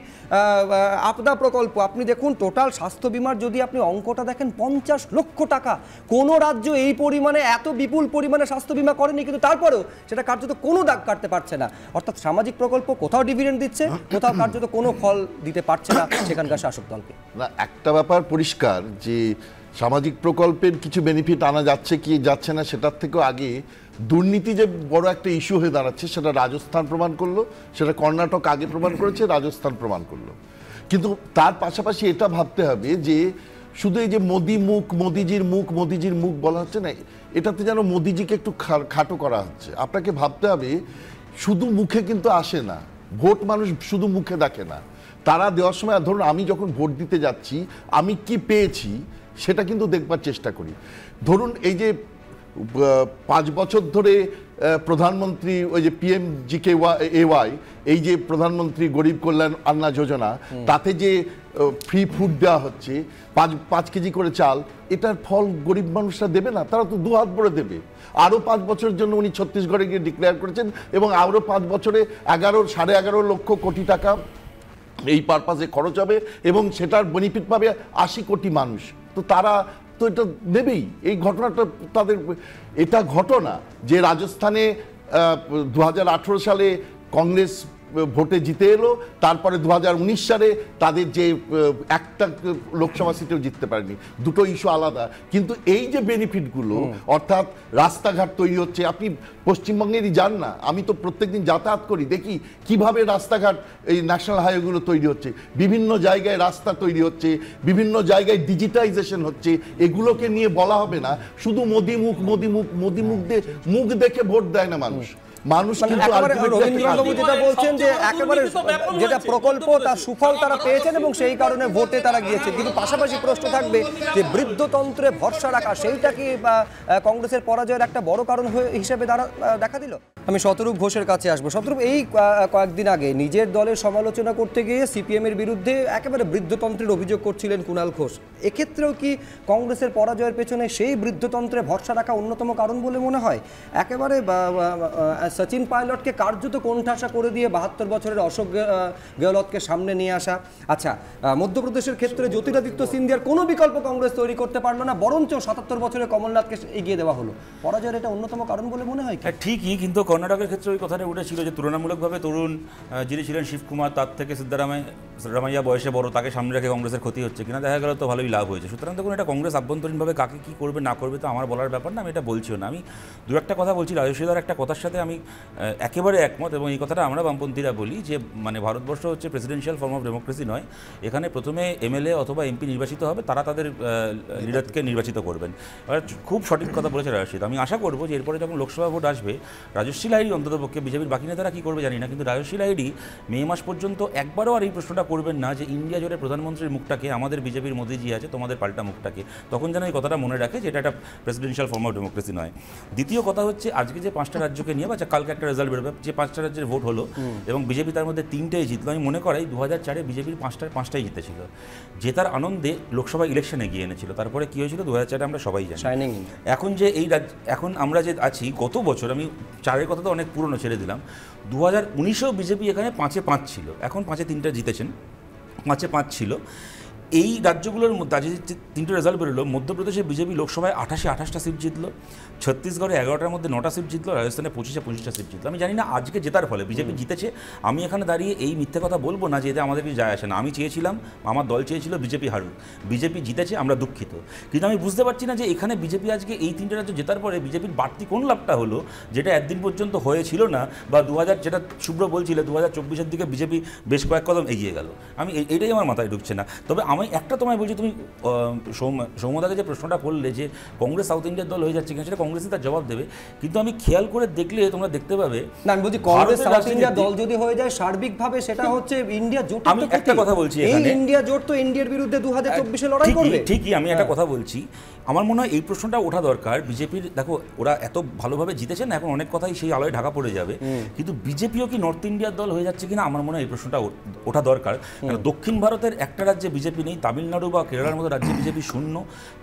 আপদা প্রকল্প আপনি দেখুন, টোটাল স্বাস্থ্য বিমার যদি আপনি অঙ্কটা দেখেন 50 লক্ষ টাকা, কোনো রাজ্য এই পরিমাণে এত বিপুল পরিমাণে স্বাস্থ্য বিমা করেনি, কিন্তু তারপরেও সেটা কার্যত কোনো দাগ কাটতে পারছে না। অর্থাৎ সামাজিক প্রকল্প কোথাও ডিভিডেন্ড দিচ্ছে, কোথাও কার্যত কোনো ফল দিতে পারছে না সেখানকার শাসক দলকে। একটা ব্যাপার পরিষ্কার যে সামাজিক প্রকল্পের কিছু বেনিফিট আনা যাচ্ছে কি যাচ্ছে না সেটার থেকেও আগে দুর্নীতি যে বড় একটা ইস্যু হয়ে দাঁড়াচ্ছে সেটা রাজস্থান প্রমাণ করলো, সেটা কর্ণাটক আগে প্রমাণ করেছে, রাজস্থান প্রমাণ করলো। কিন্তু তার পাশাপাশি এটা ভাবতে হবে যে শুধু এই যে মোদি মুখ, মোদিজির মুখ, মোদিজির মুখ বলা হচ্ছে না, এটাতে যেন মোদিজিকে একটু খাটো করা হচ্ছে। আপনাকে ভাবতে হবে শুধু মুখে কিন্তু আসে না ভোট, মানুষ শুধু মুখে দেখে না, তারা দেওয়ার সময় ধরুন আমি যখন ভোট দিতে যাচ্ছি আমি কি পেয়েছি সেটা কিন্তু দেখবার চেষ্টা করি। ধরুন এই যে 5 বছর ধরে প্রধানমন্ত্রী ওই যে PMGKY এই যে প্রধানমন্ত্রী গরিব কল্যাণ আন্না যোজনা, তাতে যে ফ্রি ফুড দেওয়া হচ্ছে 5 কেজি করে চাল, এটার ফল গরিব মানুষরা দেবে না, তারা তো 2 হাত ভরে দেবে। আরও 5 বছরের জন্য উনি ছত্তিশগড়ে গিয়ে ডিক্লেয়ার করেছেন এবং আরও 5 বছরে 11.5 লক্ষ কোটি টাকা এই পারপাসে খরচ হবে এবং সেটার বেনিফিট পাবে 80 কোটি মানুষ, তো তারা তো এটা দেবেই। এই ঘটনাটা তাদের, এটা ঘটনা যে রাজস্থানে 2018 সালে কংগ্রেস ভোটে জিতে এলো, তারপরে 2019 সালে তাদের যে একটা লোকসভা সিটেও জিততে পারেনি, দুটো ইস্যু আলাদা। কিন্তু এই যে বেনিফিটগুলো অর্থাৎ রাস্তাঘাট তৈরি হচ্ছে, আপনি পশ্চিমবঙ্গেরই যান না, আমি তো প্রত্যেকদিন যাতায়াত করি, দেখি কিভাবে রাস্তাঘাট এই ন্যাশনাল হাইওয়েগুলো তৈরি হচ্ছে, বিভিন্ন জায়গায় রাস্তা তৈরি হচ্ছে, বিভিন্ন জায়গায় ডিজিটাইজেশন হচ্ছে। এগুলোকে নিয়ে বলা হবে না, শুধু মোদি মুখ মোদি মুখ মোদি মুখ দিয়ে মুখ দেখে ভোট দেয় না মানুষ। বৃদ্ধতন্ত্রে ভরসা রাখা সেইটা কি কংগ্রেসের পরাজয়ের একটা বড় কারণ হিসেবে দেখা দিল? আমি শতরূপ ঘোষের কাছে আসবো। শতরূপ, এই কয়েকদিন আগে নিজের দলের সমালোচনা করতে গিয়ে CPM এর বিরুদ্ধে একেবারে বৃদ্ধতন্ত্রের অভিযোগ করছিলেন কুণাল ঘোষ, এক্ষেত্রেও কি কংগ্রেসের পরাজয়ের পেছনে সেই বৃদ্ধতন্ত্রে ভরসা রাখা অন্যতম কারণ বলে মনে হয়? একেবারে সচিন পাইলটকে কার্যত কোণঠাসা করে দিয়ে 72 বছরের অশোক গেহলতকে সামনে নিয়ে আসা। আচ্ছা, মধ্যপ্রদেশের ক্ষেত্রে জ্যোতিরাদিত্য সিন্ধিয়ার কোনো বিকল্প কংগ্রেস তৈরি করতে পারলো না, বরঞ্চ 77 বছরের কমলনাথকে এগিয়ে দেওয়া হলো। পরাজয়ের এটা অন্যতম কারণ বলে মনে হয়? ঠিকই, কিন্তু কর্ণাটকের ক্ষেত্রে ওই কথাটা উঠেছিল যে তুলনামূলকভাবে তরুণ যিনি ছিলেন শিবকুমার, তার থেকে সিদ্দারামাইয়া বয়সে বড়, তাকে সামনে রেখে কংগ্রেসের ক্ষতি হচ্ছে কিনা, দেখা গেল তো ভালোই লাভ হয়েছে। সুতরাং তখন এটা কংগ্রেস আভ্যন্তরীণভাবে কাকে কী করবে না করবে তো আমার বলার ব্যাপার না, আমি এটা বলছিও না। আমি দু একটা কথা বলছি, রাজস্বীদার একটা কথার সাথে আমি একেবারে একমত, এবং এই কথাটা আমরা বামপন্থীরা বলি যে মানে ভারতবর্ষ হচ্ছে প্রেসিডেন্সিয়াল ফর্ম অফ ডেমোক্রেসি নয়, এখানে প্রথমে MLA অথবা MP নির্বাচিত হবে, তারা তাদের লিডারকে নির্বাচিত করবেন। খুব সঠিক কথা বলেছে রাজস্বীদা। আমি আশা করবো যে এরপরে যখন লোকসভা ভোট আসবে রাজস্বী লাহিড়ী অন্ততপক্ষে, বিজেপির বাকি নেতারা কী করবে জানি না, কিন্তু রাজস্বী লাহিড়ী মে মাস পর্যন্ত একবারও আর এই প্রশ্নটা করবেন না যে ইন্ডিয়া জোরে প্রধানমন্ত্রীর মুখটাকে আমাদের বিজেপির মোদিজি আছে, তোমাদের পাল্টা মুখটাকে। তখন যেন এই কথাটা মনে রাখে যে এটা একটা প্রেসিডেন্সিয়াল ফর্ম অফ ডেমোক্রেসি নয়। দ্বিতীয় কথা হচ্ছে আজকে যে 5টা রাজ্যকে নিয়ে, বা কালকে একটা রেজাল্ট বেরোবে, যে 5টা রাজ্যের ভোট হলো এবং বিজেপি তার মধ্যে 3টেই জিতলো, আমি মনে করাই 2004-এ বিজেপির 5টায় জিতেছিল, জেতার আনন্দে লোকসভা ইলেকশনে গিয়ে এনেছিল। তারপরে কী হয়েছিল 2004-এ আমরা সবাই জানি। এখন যে এই এখন আমরা যে আছি, গত বছর আমি 4-এর কথা তো অনেক পুরনো ছেড়ে দিলাম, 2019-এও বিজেপি এখানে 5-5 ছিল, এখন 5-3টা জিতেছেন, 5-5 ছিল। এই রাজ্যগুলোর মধ্যে আজ 3টে রেজাল্ট বেরোলো, মধ্যপ্রদেশে বিজেপি লোকসভায় 88টা সিট জিতলো, ছত্তিশগড়ে 11টার মধ্যে 9টা সিট জিতলো, রাজস্থানে 25-25টা সিট জিতলো। আমি জানি না আজকে জেতার ফলে বিজেপি জিতেছে, আমি এখানে দাঁড়িয়ে এই মিথ্যে কথা বলবো না যে এতে আমাদের কিছু যায় আসে না। আমি চেয়েছিলাম, আমার দল চেয়েছিল বিজেপি হারুক, বিজেপি জিতেছে, আমরা দুঃখিত। কিন্তু আমি বুঝতে পারছি না যে এখানে বিজেপি আজকে এই 3টে রাজ্য জেতার পরে বিজেপির বাড়তি কোন লাভটা হলো, যেটা একদিন পর্যন্ত হয়েছিল না, বা যেটা শুভ্র বলছিল 2024-এর দিকে বিজেপি বেশ কয়েক কদম এগিয়ে গেল। আমি এইটাই আমার মাথায় ঢুকছে না। তবে একটা তোমায় বলছি তুমি সৌম্যদাকে যে প্রশ্নটা করলে যে কংগ্রেস সাউথ ইন্ডিয়ার দল হয়ে যাচ্ছে কিনা সেটা কংগ্রেসই তার জবাব দেবে, কিন্তু আমি খেয়াল করে দেখলে তোমরা দেখতে পাবে না। আমি বলছি কংগ্রেস সাউথ ইন্ডিয়ার দল যদি হয়ে যায় সার্বিকভাবে সেটা হচ্ছে ইন্ডিয়া জোট। আমি একটা কথা বলছি, এখানে ইন্ডিয়া জোট তো ইন্ডিয়ার বিরুদ্ধে 2024 এ লড়াই করবে। ঠিকই আমি একটা কথা বলছি, আমার মনে হয় এই প্রশ্নটা ওঠা দরকার। বিজেপির দেখো ওরা এত ভালোভাবে জিতেছে না, এখন অনেক কথাই সেই আলোয় ঢাকা পড়ে যাবে, কিন্তু বিজেপিও কি নর্থ ইন্ডিয়ার দল হয়ে যাচ্ছে কিনা আমার মনে হয় এই প্রশ্নটা ওঠা দরকার। কারণ দক্ষিণ ভারতের একটা রাজ্যে বিজেপি নেই, তামিলনাড়ু বা কেরালার মতো রাজ্যে বিজেপি শূন্য।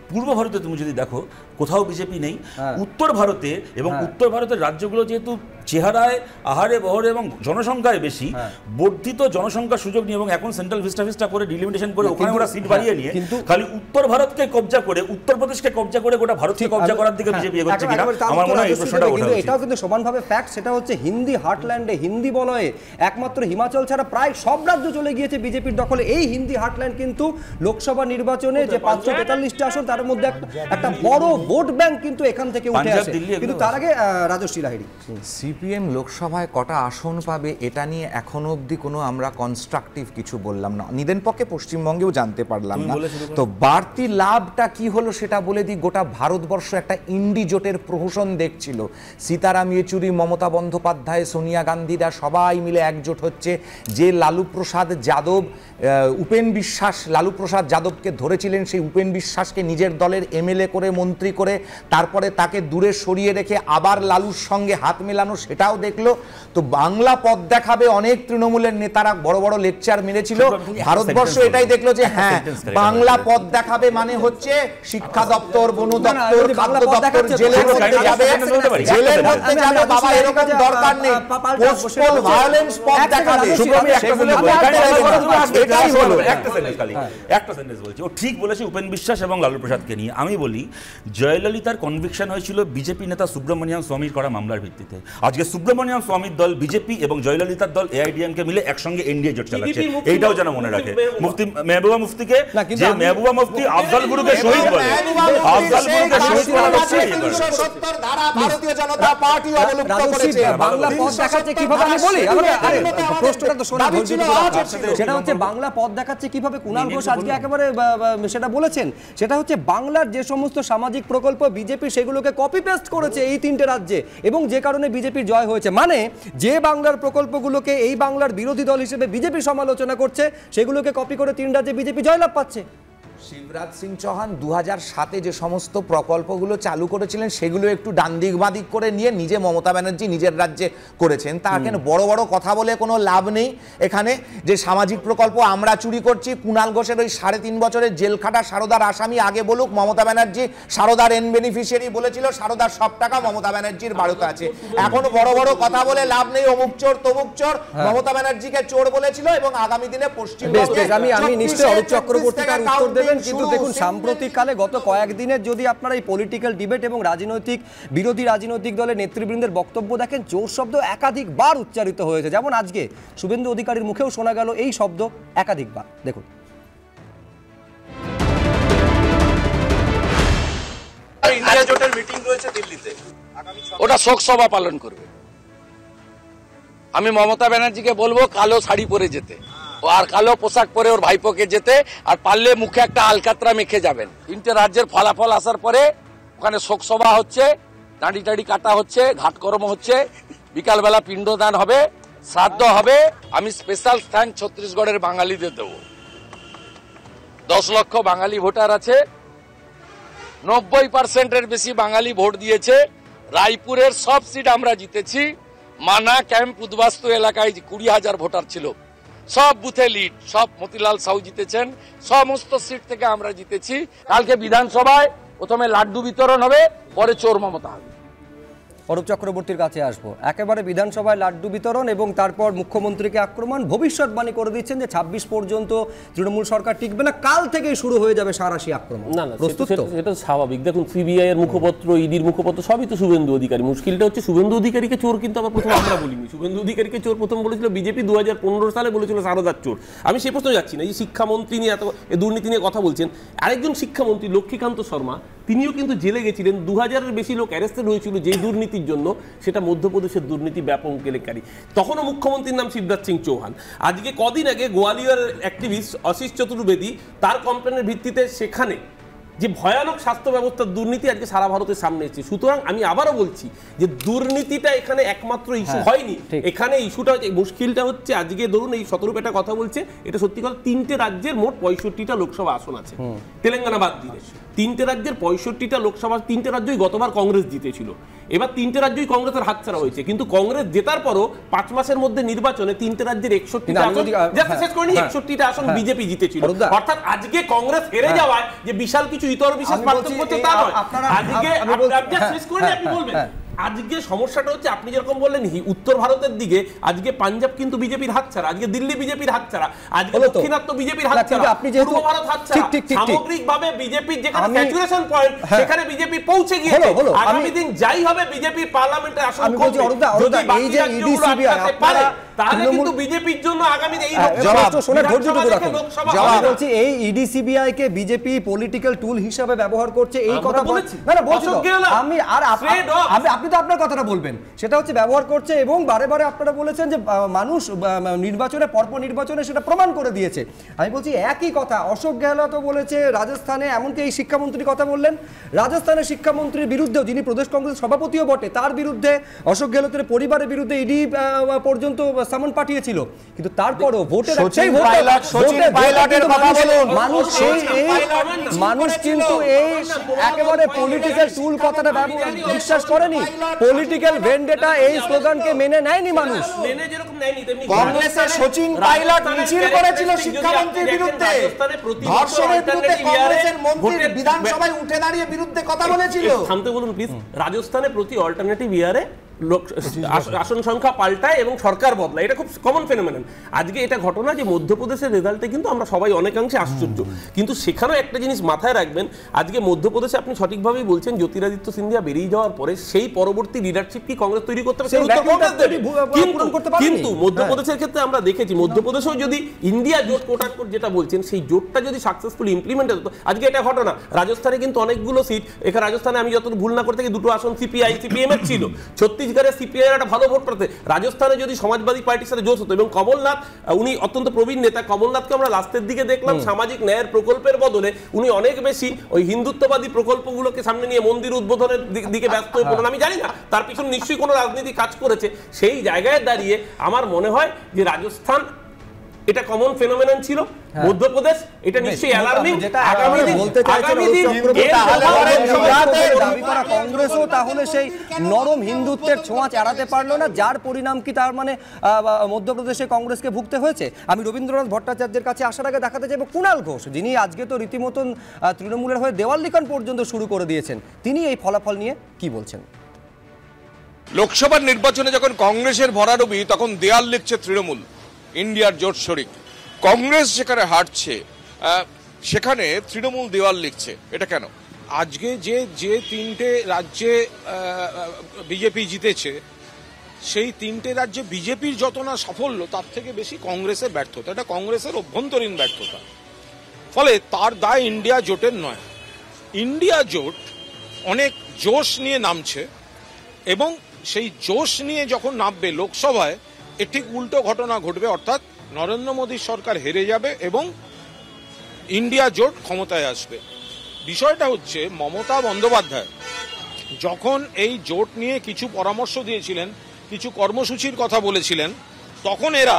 পূর্ব ভারতে তুমি যদি দেখো কোথাও বিজেপি নেই। উত্তর ভারতে এবং উত্তর ভারতের রাজ্যগুলো যেহেতু চেহারায় আহারে বহরে এবং জনসংখ্যায় বেশি, বর্ধিত জনসংখ্যার সুযোগ নিয়ে এবং এখন সেন্ট্রাল ভিস্টা ভিস্টা করে ডিলিমিটেশন করে ওখানে ওরা সিট বাড়িয়ে নিয়ে খালি উত্তর ভারতকে কবজা করে, উত্তরপ্রদেশকে কবজা করে গোটা ভারতকে কবজা করার দিকে বিজেপি এগোচ্ছে কিনা আমার মনে হয় এই প্রশ্নটা ওঠা উচিত। এটাও কিন্তু সমানভাবে ফ্যাক্ট, সেটা হচ্ছে হিন্দি হার্টল্যান্ডে হিন্দি বলয়ে একমাত্র হিমাচল ছাড়া প্রায় সব রাজ্য চলে গিয়েছে বিজেপির দখলে। এই হিন্দি হার্টল্যান্ড কিন্তু লোকসভা নির্বাচনে যে 543টা আসন তার মধ্যে একটা বড় ভোট ব্যাংক কিন্তু এখান থেকে উঠে আসে। কিন্তু তার আগে রাজশ্রী লাহিড়ী, সিপিএম লোকসভায় কটা আসন পাবে এটা নিয়ে এখনো অবধি কোনো আমরা কনস্ট্রাকটিভ কিছু বললাম না, নিদেন পক্ষে পশ্চিমবঙ্গেও জানতে পারলাম না। তো বাড়তি লাভটা কি হলো সেটা বলে দিই। গোটা ভারতবর্ষ একটা ইন্ডি জোটের প্রহসন দেখছিল, সীতারাম ইয়েচুরি, মমতা বন্দ্যোপাধ্যায়, সোনিয়া গান্ধীরা সবাই মিলে একজোট হচ্ছে। যে লালু প্রসাদ যাদব, উপেন বিশ্বাস লালু প্রসাদ যাদবকে ধরেছিলেন, সেই উপেন বিশ্বাসকে নিজের দলের এমএলএ করে মন্ত্রী করে তারপরে তাকে দূরে সরিয়ে রেখে আবার লালুর সঙ্গে হাত মেলানো সেটাও দেখলো। তো বাংলা পথ দেখাবে অনেক তৃণমূলের নেতারা বড় বড় লেকচার মেরেছিল, ভারতবর্ষ এটাই দেখলো যে হ্যাঁ বাংলা পথ দেখাবে মানে হচ্ছে শিক্ষা দপ্তর, বন দপ্তর, খাদ্য দপ্তর, জেলের মধ্যে যাবে, জেলের মধ্যে যাবে, বাবা এরকম দরকার নেই, পোস্টাল ভায়োলেন্স পথ দেখাবে। এটাই হলো একটা সেন্টেন্স, খালি একটা সেন্টেন্স বলছি। ও ঠিক বলেছে উপেন বিশ্বাস এবং লালু প্রসাদকে নিয়ে। আমি বলি জয়ললিতার কনভিকশন হয়েছিল বিজেপি নেতা সুব্রমণিয়াম স্বামীর করা মামলার ভিত্তিতে। আজকে সুব্রমণিয়াম স্বামীর দল বিজেপি এবং জয়ললিতার দল এআইডিএম কে মিলে একসঙ্গে এনডিএ জোট চালাচ্ছে, এইটাও যেন মনে রাখে। মুফতি মেহবুবা মুফতিকে, যে মেহবুবা মুফতি আফজল গুরুকে শহীদ বলে, আফজল গুরুকে শহীদ বলা হচ্ছে। 370 ধারা ভারতীয় জনতা পার্টি অবলুপ্ত করেছে। বাংলা পথ দেখাচ্ছে কিভাবে আমি বলি, আরে প্রশ্নটা তো শোনা হয়েছিল, সেটা হচ্ছে বাংলা পথ দেখাচ্ছে কিভাবে। কুণাল ঘোষ আজকে একেবারে সেটা বলেছেন, সেটা হচ্ছে বাংলার যে সমস্ত সামাজিক প্রকল্প বিজেপি সেগুলোকে কপি পেস্ট করেছে এই তিনটে রাজ্যে, এবং যে কারণে বিজেপির জয় হয়েছে। মানে যে বাংলার প্রকল্পগুলোকে এই বাংলার বিরোধী দল হিসেবে বিজেপি সমালোচনা করছে সেগুলোকে কপি করে তিন রাজ্যে বিজেপি জয়লাভ পাচ্ছে। শিবরাজ সিং চৌহান 2007-এ যে সমস্ত প্রকল্পগুলো চালু করেছিলেন সেগুলো একটু ডানদিক বাদিক করে নিয়ে নিজে মমতা ব্যানার্জি নিজের রাজ্যে করেছেন। তার কেন বড় বড় কথা বলে কোনো লাভ নেই। এখানে যে সামাজিক প্রকল্প আমরা চুরি করছি, কুণাল ঘোষের ওই 3.5 বছরের জেল খাটা সারদার আসামি আগে বলুক। মমতা ব্যানার্জি সারদার এন বেনিফিশিয়ারি বলেছিল, সারদার সব টাকা মমতা ব্যানার্জির বাড়িতে আছে। এখন বড় বড় কথা বলে লাভ নেই, অমুক চোর তমুক চোর, মমতা ব্যানার্জিকে চোর বলেছিল এবং আগামী দিনে পশ্চিমবঙ্গে আমি নিশ্চয়ই অরূপ চক্রবর্তীর উত্তর দেব। কিন্তু দেখুন সাম্প্রতিককালে গত কয়েকদিনের যদি আপনারা এই পলিটিক্যাল ডিবেট এবং রাজনৈতিক বিরোধী রাজনৈতিক দলের নেতৃবৃন্দের বক্তব্য দেখেন, জোর শব্দ একাধিকবার উচ্চারিত হয়েছে। যেমন আজকে শুভেন্দু অধিকারীর মুখেও শোনা গেল এই শব্দ একাধিকবার। দেখুন ইন্ডিয়া জোটের মিটিং রয়েছে দিল্লিতে, ওটা শোক সভা পালন করবে। আমি মমতা ব্যানার্জিকে বলবো কালো শাড়ি পরে যেতে আর কালো পোশাক পরে ওর ভাইপোকে যেতে, আর পারলে মুখে একটা আলকাতরা মেখে যাবেন। তিনটে রাজ্যের ফলাফল আসার পরে ওখানে শোকসভা হচ্ছে, দাঁড়ি টাড়ি কাটা হচ্ছে, ঘাটকর্ম হচ্ছে, বিকালবেলা পিণ্ডদান হবে, শ্রাদ্ধ হবে। আমি স্পেশাল স্থান ছত্তিশগড়ের বাঙালিদের দেব। 10 লক্ষ বাঙালি ভোটার আছে, 90%-এর বেশি বাঙালি ভোট দিয়েছে। রায়পুরের সব সিট আমরা জিতেছি। মানা ক্যাম্প উদ্বাস্তু এলাকায় 20,000 ভোটার ছিল, সব বুথে লিড, সব মতিলাল সাহু জিতেছেন, সমস্ত সিট থেকে আমরা জিতেছি। কালকে বিধানসভায় প্রথমে লাড্ডু বিতরণ হবে, পরে চোর মমতা হবে। অরূপ চক্রবর্তীর কাছে আসবো। একেবারে বিধানসভায় লাড্ডু বিতরণ এবং তারপর মুখ্যমন্ত্রীকে আক্রমণ, ভবিষ্যৎবাণী করে দিচ্ছেন যে 26 পর্যন্ত তৃণমূল সরকার টিকবে না, কাল থেকেই শুরু হয়ে যাবে সারাশি আক্রমণ। না না, এটা স্বাভাবিক। দেখুন সিবিআই এর মুখপত্র, ইডির মুখপত্র সবই তো শুভেন্দু অধিকারী। মুশকিলটা হচ্ছে শুভেন্দু অধিকারীকে চোর কিন্তু আবার প্রথম আমরা বলিনি। শুভেন্দু অধিকারীকে চোর প্রথম বলেছিল বিজেপি 2015 সালে বলেছিল সারদার চোর। আমি সে প্রশ্ন যাচ্ছি না। এই শিক্ষামন্ত্রী নিয়ে এত দুর্নীতি নিয়ে কথা বলছেন, আরেকজন শিক্ষামন্ত্রী লক্ষ্মীকান্ত শর্মা, তিনিও কিন্তু জেলে গিয়েছিলেন। ২০০০-এর বেশি লোক অ্যারেস্টেড হয়েছিল যে দুর্নীতির জন্য, সেটা মধ্যপ্রদেশের দুর্নীতি ব্যাপক কেলেঙ্কারি। তখনও মুখ্যমন্ত্রীর নাম শিবরাজ সিং চৌহান। আজকে কদিন আগে গোয়ালিয়রের অ্যাক্টিভিস্ট আশিস চতুর্বেদী তার কমপ্লেনের ভিত্তিতে সেখানে যে ভয়ানক স্বাস্থ্য ব্যবস্থার দুর্নীতি আজকে সারা ভারতের সামনে এসেছে। সুতরাং আমি আবারও বলছি যে দুর্নীতিটা এখানে একমাত্র ইস্যু হয়নি, এখানে ইস্যুটা মুশকিলটা হচ্ছে আজকে ধরুন এই ১৭টা কথা বলছে, এটা সত্যি কথা তিনটে রাজ্যের মোট ৬৫টা লোকসভা আসন আছে তেলেঙ্গানা বাদ দিয়ে, তিনটে রাজ্যের ৬৫টা লোকসভা, তিনটে রাজ্যই গতবার কংগ্রেস জিতেছিল, এবার তিনটে রাজ্যই কংগ্রেসের হাতছাড়া হয়েছে। কিন্তু কংগ্রেস জেতার পরও ৫ মাসের মধ্যে নির্বাচনে তিনটে রাজ্যের ৬১টা আসন বিজেপি জিতেছিল। অর্থাৎ আজকে কংগ্রেস হেরে যাওয়ায় যে বিশাল কিছু ইতর বিশেষ পার্থক্য হচ্ছে তা নয়। আজকে আপনি বলবেন আজকে সমস্যাটা হচ্ছে, আপনি যেরকম বললেন উত্তর ভারতের দিকে আজকে পাঞ্জাব কিন্তু বিজেপির হাতছাড়া, আজকে দিল্লি বিজেপির হাতছাড়া, আজকে দক্ষিণাত্য বিজেপির হাতছাড়া, পূর্ব ভারত হাতছাড়া, সামগ্রিকভাবে বিজেপির যেখানে স্যাচুরেশন পয়েন্ট সেখানে বিজেপি পৌঁছে গিয়েছে। আগামী দিন যাই হবে বিজেপি পার্লামেন্টে আসন করবে, যদি এই যে ইডি সিবিআই আপনারা তাহলে কিন্তু বিজেপির জন্য আগামী এই লোকসভা, আমি বলছি এই ইডি সিবিআই কে বিজেপি পলিটিক্যাল টুল হিসেবে ব্যবহার করছে এই কথা বলছি না না বলছো আমি আর আপনি তো আপনার কথাটা বলবেন, সেটা হচ্ছে ব্যবহার করছে। এবং বারে বারে আপনারা বলেছেন যে মানুষ নির্বাচনে পরপর নির্বাচনে সেটা প্রমাণ করে দিয়েছে। আমি বলছি একই কথা অশোক গেহলতও বলেছে রাজস্থানে, এমনকি এই শিক্ষামন্ত্রী কথা বললেন, রাজস্থানের শিক্ষামন্ত্রীর বিরুদ্ধেও, যিনি প্রদেশ কংগ্রেস সভাপতিও বটে, তার বিরুদ্ধে অশোক গেহলতের পরিবারের বিরুদ্ধে ইডি পর্যন্ত সামন পাঠিয়েছিল। কিন্তু তারপরও ভোটের সেই ভোটের মানুষ কিন্তু এই একেবারে পলিটিক্যাল টুল কথাটা বিশ্বাস করেনি, পলিটিক্যাল ভেন্ডেটা এই স্লোগানকে মেনে নেয়নি মানুষ। কংগ্রেসের সচিন পাইলট মিছিল করেছিল শিক্ষামন্ত্রীর বিরুদ্ধে, ধর্ষণের বিরুদ্ধে, কংগ্রেসের মন্ত্রী বিধানসভায় উঠে দাঁড়িয়ে বিরুদ্ধে কথা বলেছিল। শান্তে বলুন প্লিজ। রাজস্থানে প্রতি অল্টারনেটিভ ইয়ারে আসন সংখ্যা পাল্টায় এবং সরকার বদলায়, এটা খুব কমন ফেনোমেনন। আজকে এটা ঘটনা যে মধ্যপ্রদেশের রেজাল্টে কিন্তু আমরা সবাই অনেকাংশে আশ্চর্য, কিন্তু সেখানেও একটা জিনিস মাথায় রাখবেন, আজকে মধ্যপ্রদেশে আপনি সঠিকভাবেই বলছেন জ্যোতিরাদিত্য সিন্ধিয়া বেরিয়ে যাওয়ার পরে সেই পরবর্তী লিডারশিপ কি কংগ্রেস তৈরি করতে পারে, কিন্তু মধ্যপ্রদেশের ক্ষেত্রে আমরা দেখেছি মধ্যপ্রদেশেও যদি ইন্ডিয়া জোট কোটাকোট যেটা বলছেন সেই জোটটা যদি সাকসেসফুলি ইমপ্লিমেন্ট হতো, আজকে এটা ঘটনা রাজস্থানে কিন্তু অনেকগুলো সিট, এখানে রাজস্থানে আমি যত ভুল না করতে 2টো আসন সিপিআই সিপিএম এর ছিল, সিপিআই একটা ভালো ভোট পেতে। রাজস্থানে যদি সমাজবাদী পার্টির সাথে জোট হতো, এবং কমলনাথ উনি অত্যন্ত প্রবীণ নেতা, কমলনাথকে আমরা লাস্টের দিকে দেখলাম সামাজিক ন্যায়ের প্রকল্পের বদলে উনি অনেক বেশি ওই হিন্দুত্ববাদী প্রকল্পগুলোকে সামনে নিয়ে মন্দির উদ্বোধনের দিকে ব্যস্ত হয়ে পড়লেন। আমি জানি না তার পিছনে নিশ্চয়ই কোনো রাজনীতি কাজ করেছে। সেই জায়গায় দাঁড়িয়ে আমার মনে হয় যে রাজস্থান এটা কমন ফেনোমেনন ছিল, মধ্যপ্রদেশ এটা নিশ্চয়ই অ্যালার্মিং। আগামী দিন বলতে চাইছেন দাবি করা কংগ্রেসও তাহলে সেই নরম হিন্দুত্বের ছোঁয়াচ এড়াতে পারলো না, যার পরিণাম কি তার মানে মধ্যপ্রদেশে কংগ্রেসকে ভুগতে হয়েছে। আমি রবীন্দ্রনাথ ভট্টাচার্যের কাছে আসার আগে দেখাতে চাইব কুণাল ঘোষ, যিনি আজকে তো রীতিমতন তৃণমূলের হয়ে দেওয়াল লিখন পর্যন্ত শুরু করে দিয়েছেন, তিনি এই ফলাফল নিয়ে কি বলছেন। লোকসভা নির্বাচনে যখন কংগ্রেসের ভরাডুবি তখন দেওয়াল লিখছে তৃণমূল, ইন্ডিয়ার জোট শরিক। কংগ্রেস যেখানে হারছে সেখানে তৃণমূল দেওয়াল লিখছে, এটা কেন? আজকে যে যে তিনটে রাজ্যে বিজেপি জিতেছে সেই তিনটে রাজ্যে বিজেপির যত না সাফল্য তার থেকে বেশি কংগ্রেসের ব্যর্থতা, এটা কংগ্রেসের অভ্যন্তরীণ ব্যর্থতা। ফলে তার দায় ইন্ডিয়া জোটের নয়, ইন্ডিয়া জোট অনেক জোশ নিয়ে নামছে এবং সেই জোশ নিয়ে যখন নামবে লোকসভায় এর ঠিক উল্টো ঘটনা ঘটবে, অর্থাৎ নরেন্দ্র মোদীর সরকার হেরে যাবে এবং ইন্ডিয়া জোট ক্ষমতায় আসবে। বিষয়টা হচ্ছে মমতা বন্দ্যোপাধ্যায় যখন এই জোট নিয়ে কিছু পরামর্শ দিয়েছিলেন, কিছু কর্মসূচির কথা বলেছিলেন, তখন এরা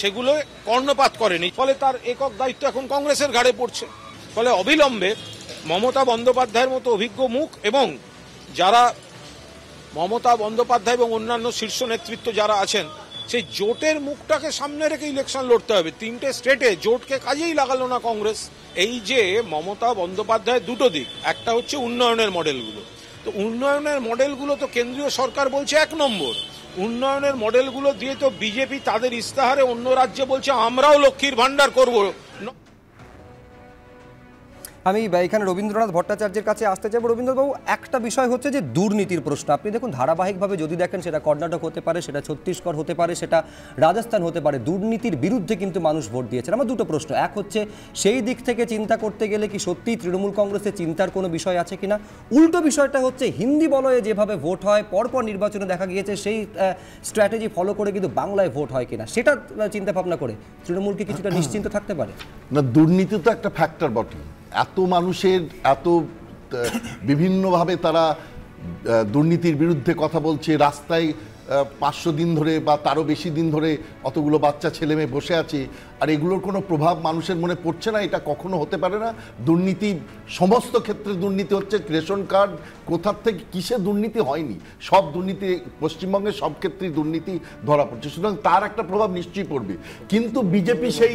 সেগুলো কর্ণপাত করেনি, ফলে তার একক দায়িত্ব এখন কংগ্রেসের ঘাড়ে পড়ছে। ফলে অবিলম্বে মমতা বন্দ্যোপাধ্যায়ের মতো অভিজ্ঞ মুখ এবং যারা মমতা বন্দ্যোপাধ্যায় এবং অন্যান্য শীর্ষ নেতৃত্ব যারা আছেন সেই জোটের মুখটাকে সামনে রেখে ইলেকশন লড়তে হবে। তিনটে স্টেটে জোটকে কাজেই লাগালো না কংগ্রেস। এই যে মমতা বন্দ্যোপাধ্যায় দুটো দিক, একটা হচ্ছে উন্নয়নের মডেলগুলো, তো উন্নয়নের মডেলগুলো তো কেন্দ্রীয় সরকার বলছে 1 নম্বর, উন্নয়নের মডেলগুলো দিয়ে তো বিজেপি তাদের ইস্তাহারে অন্য রাজ্যে বলছে আমরাও লক্ষ্মীর ভাণ্ডার করবো। रवींद्रनाथ भट्टाचार्यर काछे आसते चाइबो। रवींद्रनाथ बाबू एकटा विषय होच्छे जे दुर्नीतिर प्रश्न आपनि देखुन धाराबाहिकभावे जदि देखें सेटा कर्णाटक होते पारे, सेटा छत्तीसगढ़ होते पारे, सेटा राजस्थान होते पारे, दुर्नीतिर बिरुद्धे किन्तु मानुष भोट दियेछे। आमार दुटो प्रश्न, एक होच्छे सेई दिक थेके चिंता करते गेले कि सत्यि तृणमूल कংগ্রেসের चिंतार कोनो विषय आछे किना, उल्टो विषयटा होच्छे हिंदी बलये जेभावे भोट हय परपर निर्वाचने देखा गियेछे सेई स्ट्र्যাটেজি फलो करे किन्तु बांग्लाय भोट हय किना सेटा चिंता भावना करे तृणमूल कि किछुटा निश्चिंत थाकते पारे ना। दुर्नीति तो एकटा फैक्टर बटे, एत मानुषेर एत বিভিন্নভাবে तारा दुर्नीतिर बिरुद्धे कथा बोलছে, রাস্তায় ৫০০ दिन ধরে বা তারও বেশি दिन ধরে অতগুলো বাচ্চা ছেলে মেয়ে বসে আছে, আর এগুলোর কোনো প্রভাব মানুষের মনে পড়ছে না, এটা কখনো হতে পারে না। দুর্নীতি সমস্ত ক্ষেত্রে দুর্নীতি হচ্ছে, রেশন কার্ড কোথার থেকে কিসে দুর্নীতি হয়নি, সব দুর্নীতি পশ্চিমবঙ্গে সব ক্ষেত্রেই দুর্নীতি ধরা পড়ছে, সুতরাং তার একটা প্রভাব নিশ্চয়ই পড়বে। কিন্তু বিজেপি সেই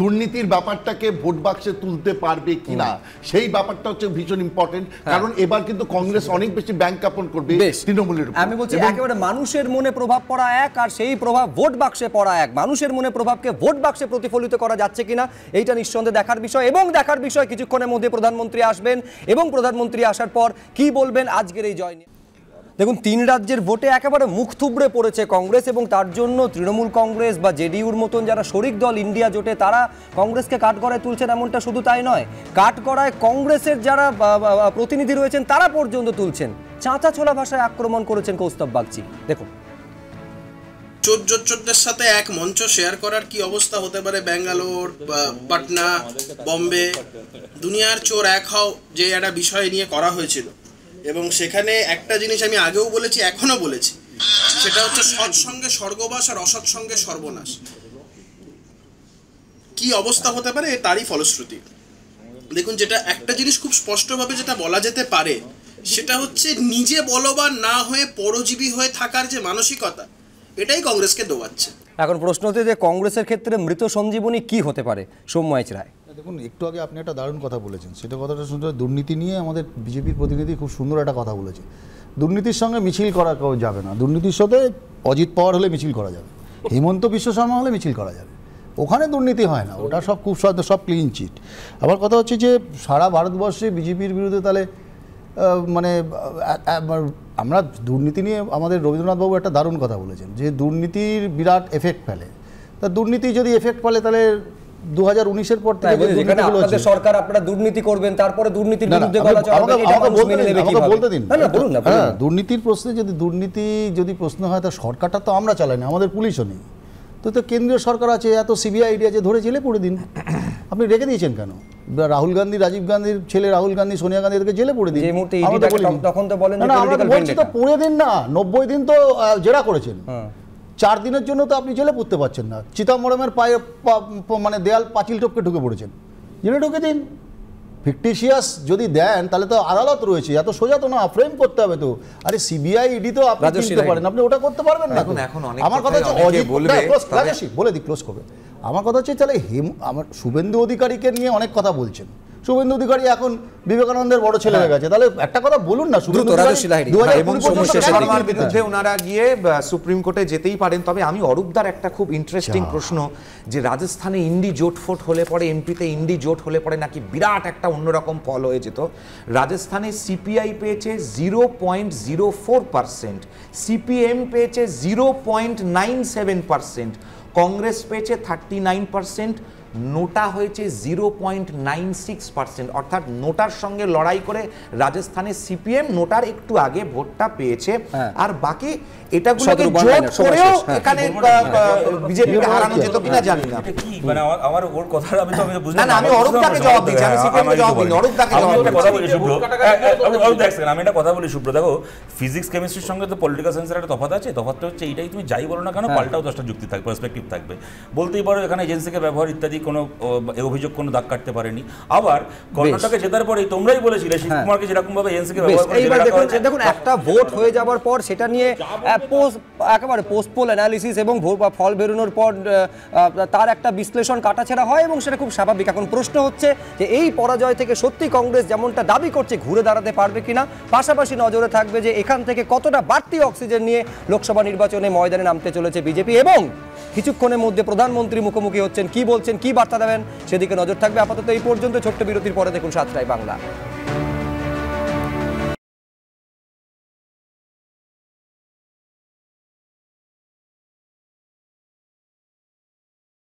দুর্নীতির ব্যাপারটাকে ভোট বাক্সে তুলতে পারবে কিনা সেই ব্যাপারটা হচ্ছে ভীষণ ইম্পর্টেন্ট, কারণ এবার কিন্তু কংগ্রেস অনেক বেশি ব্যাংক কাপন করবে তৃণমূলের। আমি বলছি একেবারে মানুষ মনে প্রভাব পড়া এক, আর সেই প্রভাব ভোট বাক্সে পড়া এক। মানুষের মনে প্রভাবকে ভোট বাক্সে প্রতিফলিত করা যাচ্ছে কিনা এইটা নিঃসন্দেহে দেখার বিষয়, এবং দেখার বিষয় কিছুক্ষণের মধ্যে প্রধানমন্ত্রী আসবেন এবং প্রধানমন্ত্রী আসার পর কি বলবেন আজকের এই জয় নিয়ে। দেখুন, তিন রাজ্যের ভোটে একেবারে মুখ থুবড়ে পড়েছে কংগ্রেস, এবং তার জন্য তৃণমূল কংগ্রেস বা জেডিইউর মতন যারা শরিক দল ইন্ডিয়া জোটে তারা কংগ্রেসকে কাঠগড়ায় তুলছেন। এমনটা শুধু তাই নয়, কাঠগড়ায় কংগ্রেসের যারা প্রতিনিধি রয়েছেন তারা পর্যন্ত তুলছেন, চাঁচা ছোলা ভাষায় আক্রমণ করেছেন কৌস্তব বাগচি। দেখুন, চোরদের সাথে এক মঞ্চ শেয়ার করার কি অবস্থা হতে পারে। ব্যাঙ্গালোর, পাটনা, বম্বে, দুনিয়ার চোর এক হও যে একটা বিষয় নিয়ে করা হয়েছিল, এবং সেখানে একটা জিনিস আমি আগেও বলেছি এখনও বলেছি, সেটা হচ্ছে সৎসঙ্গে স্বর্গবাস আর অসৎসঙ্গে সর্বনাশ। কি অবস্থা হতে পারে তারই ফলশ্রুতি। দেখুন, যেটা একটা জিনিস খুব স্পষ্টভাবে যেটা বলা যেতে পারে সেটা হচ্ছে নিজে বলবান না হয়ে পরজীবী হয়ে থাকার যে মানসিকতা, এটাই কংগ্রেসকে দোয়াচ্ছে। এখন প্রশ্ন হচ্ছে যে কংগ্রেসের ক্ষেত্রে মৃত সঞ্জীবনী কি হতে পারে। সৌম্যজ রায়, দেখুন একটু আগে আপনি একটা দারুণ কথা বলেছেন, সেটা কথাটা শুনতে দুর্নীতি নিয়ে আমাদের বিজেপির প্রতিনিধি খুব সুন্দর একটা কথা বলেছে, দুর্নীতির সঙ্গে মিছিল করা যাবে না, দুর্নীতির সাথে অজিত পাওয়ার হলে মিছিল করা যাবে, হিমন্ত বিশ্ব শর্মা হলে মিছিল করা যাবে, ওখানে দুর্নীতি হয় না, ওটা সব খুব সব ক্লিন চিট। আবার কথা হচ্ছে যে সারা ভারতবর্ষে বিজেপির বিরুদ্ধে তাহলে মানে আমরা দুর্নীতি নিয়ে আমাদের রবীন্দ্রনাথবাবু একটা দারুণ কথা বলেছেন যে দুর্নীতির বিরাট এফেক্ট ফেলে, তা দুর্নীতি যদি এফেক্ট ফেলে তাহলে 2019-এর পর থেকে যেখানে আপনাদের সরকার আপনারা দুর্নীতি করবেন তারপরে দুর্নীতির বিরুদ্ধে গলা চড়াবে, এটা বলতে দিন না, বলুন না। দুর্নীতির প্রশ্নে যদি প্রশ্ন হয় তা সরকারটা তো আমরা চালাই না, আমাদের পুলিশও নেই, তো কেন্দ্রীয় সরকার আছে, এত সিবিআইডি আছে, ধরে জেলে পুড়ে দিন, আপনি রেখে দিয়েছেন কেন? রাহুল গান্ধী, রাজীব গান্ধীর ছেলে রাহুল গান্ধী, সোনিয়া গান্ধী, এদেরকে জেলে পুড়ে দিন, তখন তো বলেন তো পুড়ে দিন না, 90 দিন তো জেরা করেছেন, 4 দিনের জন্য তো আপনি জেলে পড়তে পারছেন না, চিদাম্বরমের পায়ে মানে দেয়াল পাঁচিল টপকে ঢুকে পড়েছেন, জেলে ঢুকে দিন। ফিকটিশিয়াস যদি দেন তাহলে তো আদালত রয়েছে, এত সোজা তো না, ফ্রেম করতে হবে তো, আরে সিবিআই ইডি তো আপনি চিনতে পারেন, আপনি ওটা করতে পারবেন না। এখন আমার কথা হচ্ছে অজিত রাজেশী বলে দি ক্লোজ করবে, আমার কথা হচ্ছে তাহলে আমার শুভেন্দু অধিকারীকে নিয়ে অনেক কথা বলছেন, শুভেন্দু অধিকারী এখন বিবেকানন্দের বড় ছেলে হয়ে গেছে, তাহলে একটা কথা বলুন না, শুভেন্দু বিরুদ্ধে ওনারা গিয়ে সুপ্রিম কোর্টে যেতেই পারেন। তবে আমি অরূপদার একটা খুব ইন্টারেস্টিং প্রশ্ন যে রাজস্থানে ইন্ডি জোট ফোট হলে পরে, এমপিতে ইন্ডি জোট হলে পরে নাকি বিরাট একটা অন্যরকম ফল হয়ে যেত। রাজস্থানে সিপিআই পেয়েছে 0.04%, সিপিএম পেয়েছে 0.97%, কংগ্রেস পেয়েছে 39%, নোটা হয়েছে 0.96%, অর্থাৎ নোটার সঙ্গে লড়াই করে রাজস্থানে সিপিএম নোটার একটু আগে ভোটটা পেয়েছে, আর বাকি এটাগুলোকে জোট করেও এখানে বিজেপিকে হারানো যেত কিনা জানি না। কি মানে আমার ওর কথা আমি বুঝলাম না, আমি অরূপদাকে জবাব দিচ্ছি, আমি সিপিএমকে জবাব দিই, অরূপদাকে কথা বলি। শুভ্র, অরূপ দেখছেন, আমি এটা কথা বলি শুভ্র, দেখো ফিজিক্স কেমিস্ট্রির সঙ্গে তো পলিটিক্যাল সায়েন্সের একটা তফাৎ আছে, তফাৎটা হচ্ছে এইটাই, তুমি যাই বলো না কেন পাল্টাও 10টা যুক্তি থাকবে, পার্সপেক্টিভ থাকবে, বলতেই পারো এখানে এজেন্সিকে ব্যবহার ইত্যাদি কোনো অভিযোগ কোনো দাগ কাটতে পারেনি। আবার কর্ণাটকে জেতার পরেই তোমরাই বলেছিলে শিব কুমারকে যেরকমভাবে এজেন্সিকে ব্যবহার করে জেরা করা হয়েছে, দেখুন একটা ভোট হয়ে যাওয়ার পর সেটা নিয়ে একেবারে পোস্টপোল অ্যানালিসিস এবং ফল বেরোনোর পর তার একটা বিশ্লেষণ কাটাছেড়া হয় এবং সেটা খুব স্বাভাবিক। এখন প্রশ্ন হচ্ছে যে এই পরাজয় থেকে সত্যি কংগ্রেস যেমনটা দাবি করছে ঘুরে দাঁড়াতে পারবে কিনা, পাশাপাশি নজরে থাকবে যে এখান থেকে কতটা বাড়তি অক্সিজেন নিয়ে লোকসভা নির্বাচনে ময়দানে নামতে চলেছে বিজেপি, এবং কিছুক্ষণের মধ্যে প্রধানমন্ত্রী মুখোমুখি হচ্ছেন, কি বলছেন, কি কি বার্তা দেবেন সেদিকে নজর থাকবে। আপাতত এই পর্যন্ত, ছোট্ট বিরতির পরে দেখুন 7টায় বাংলা।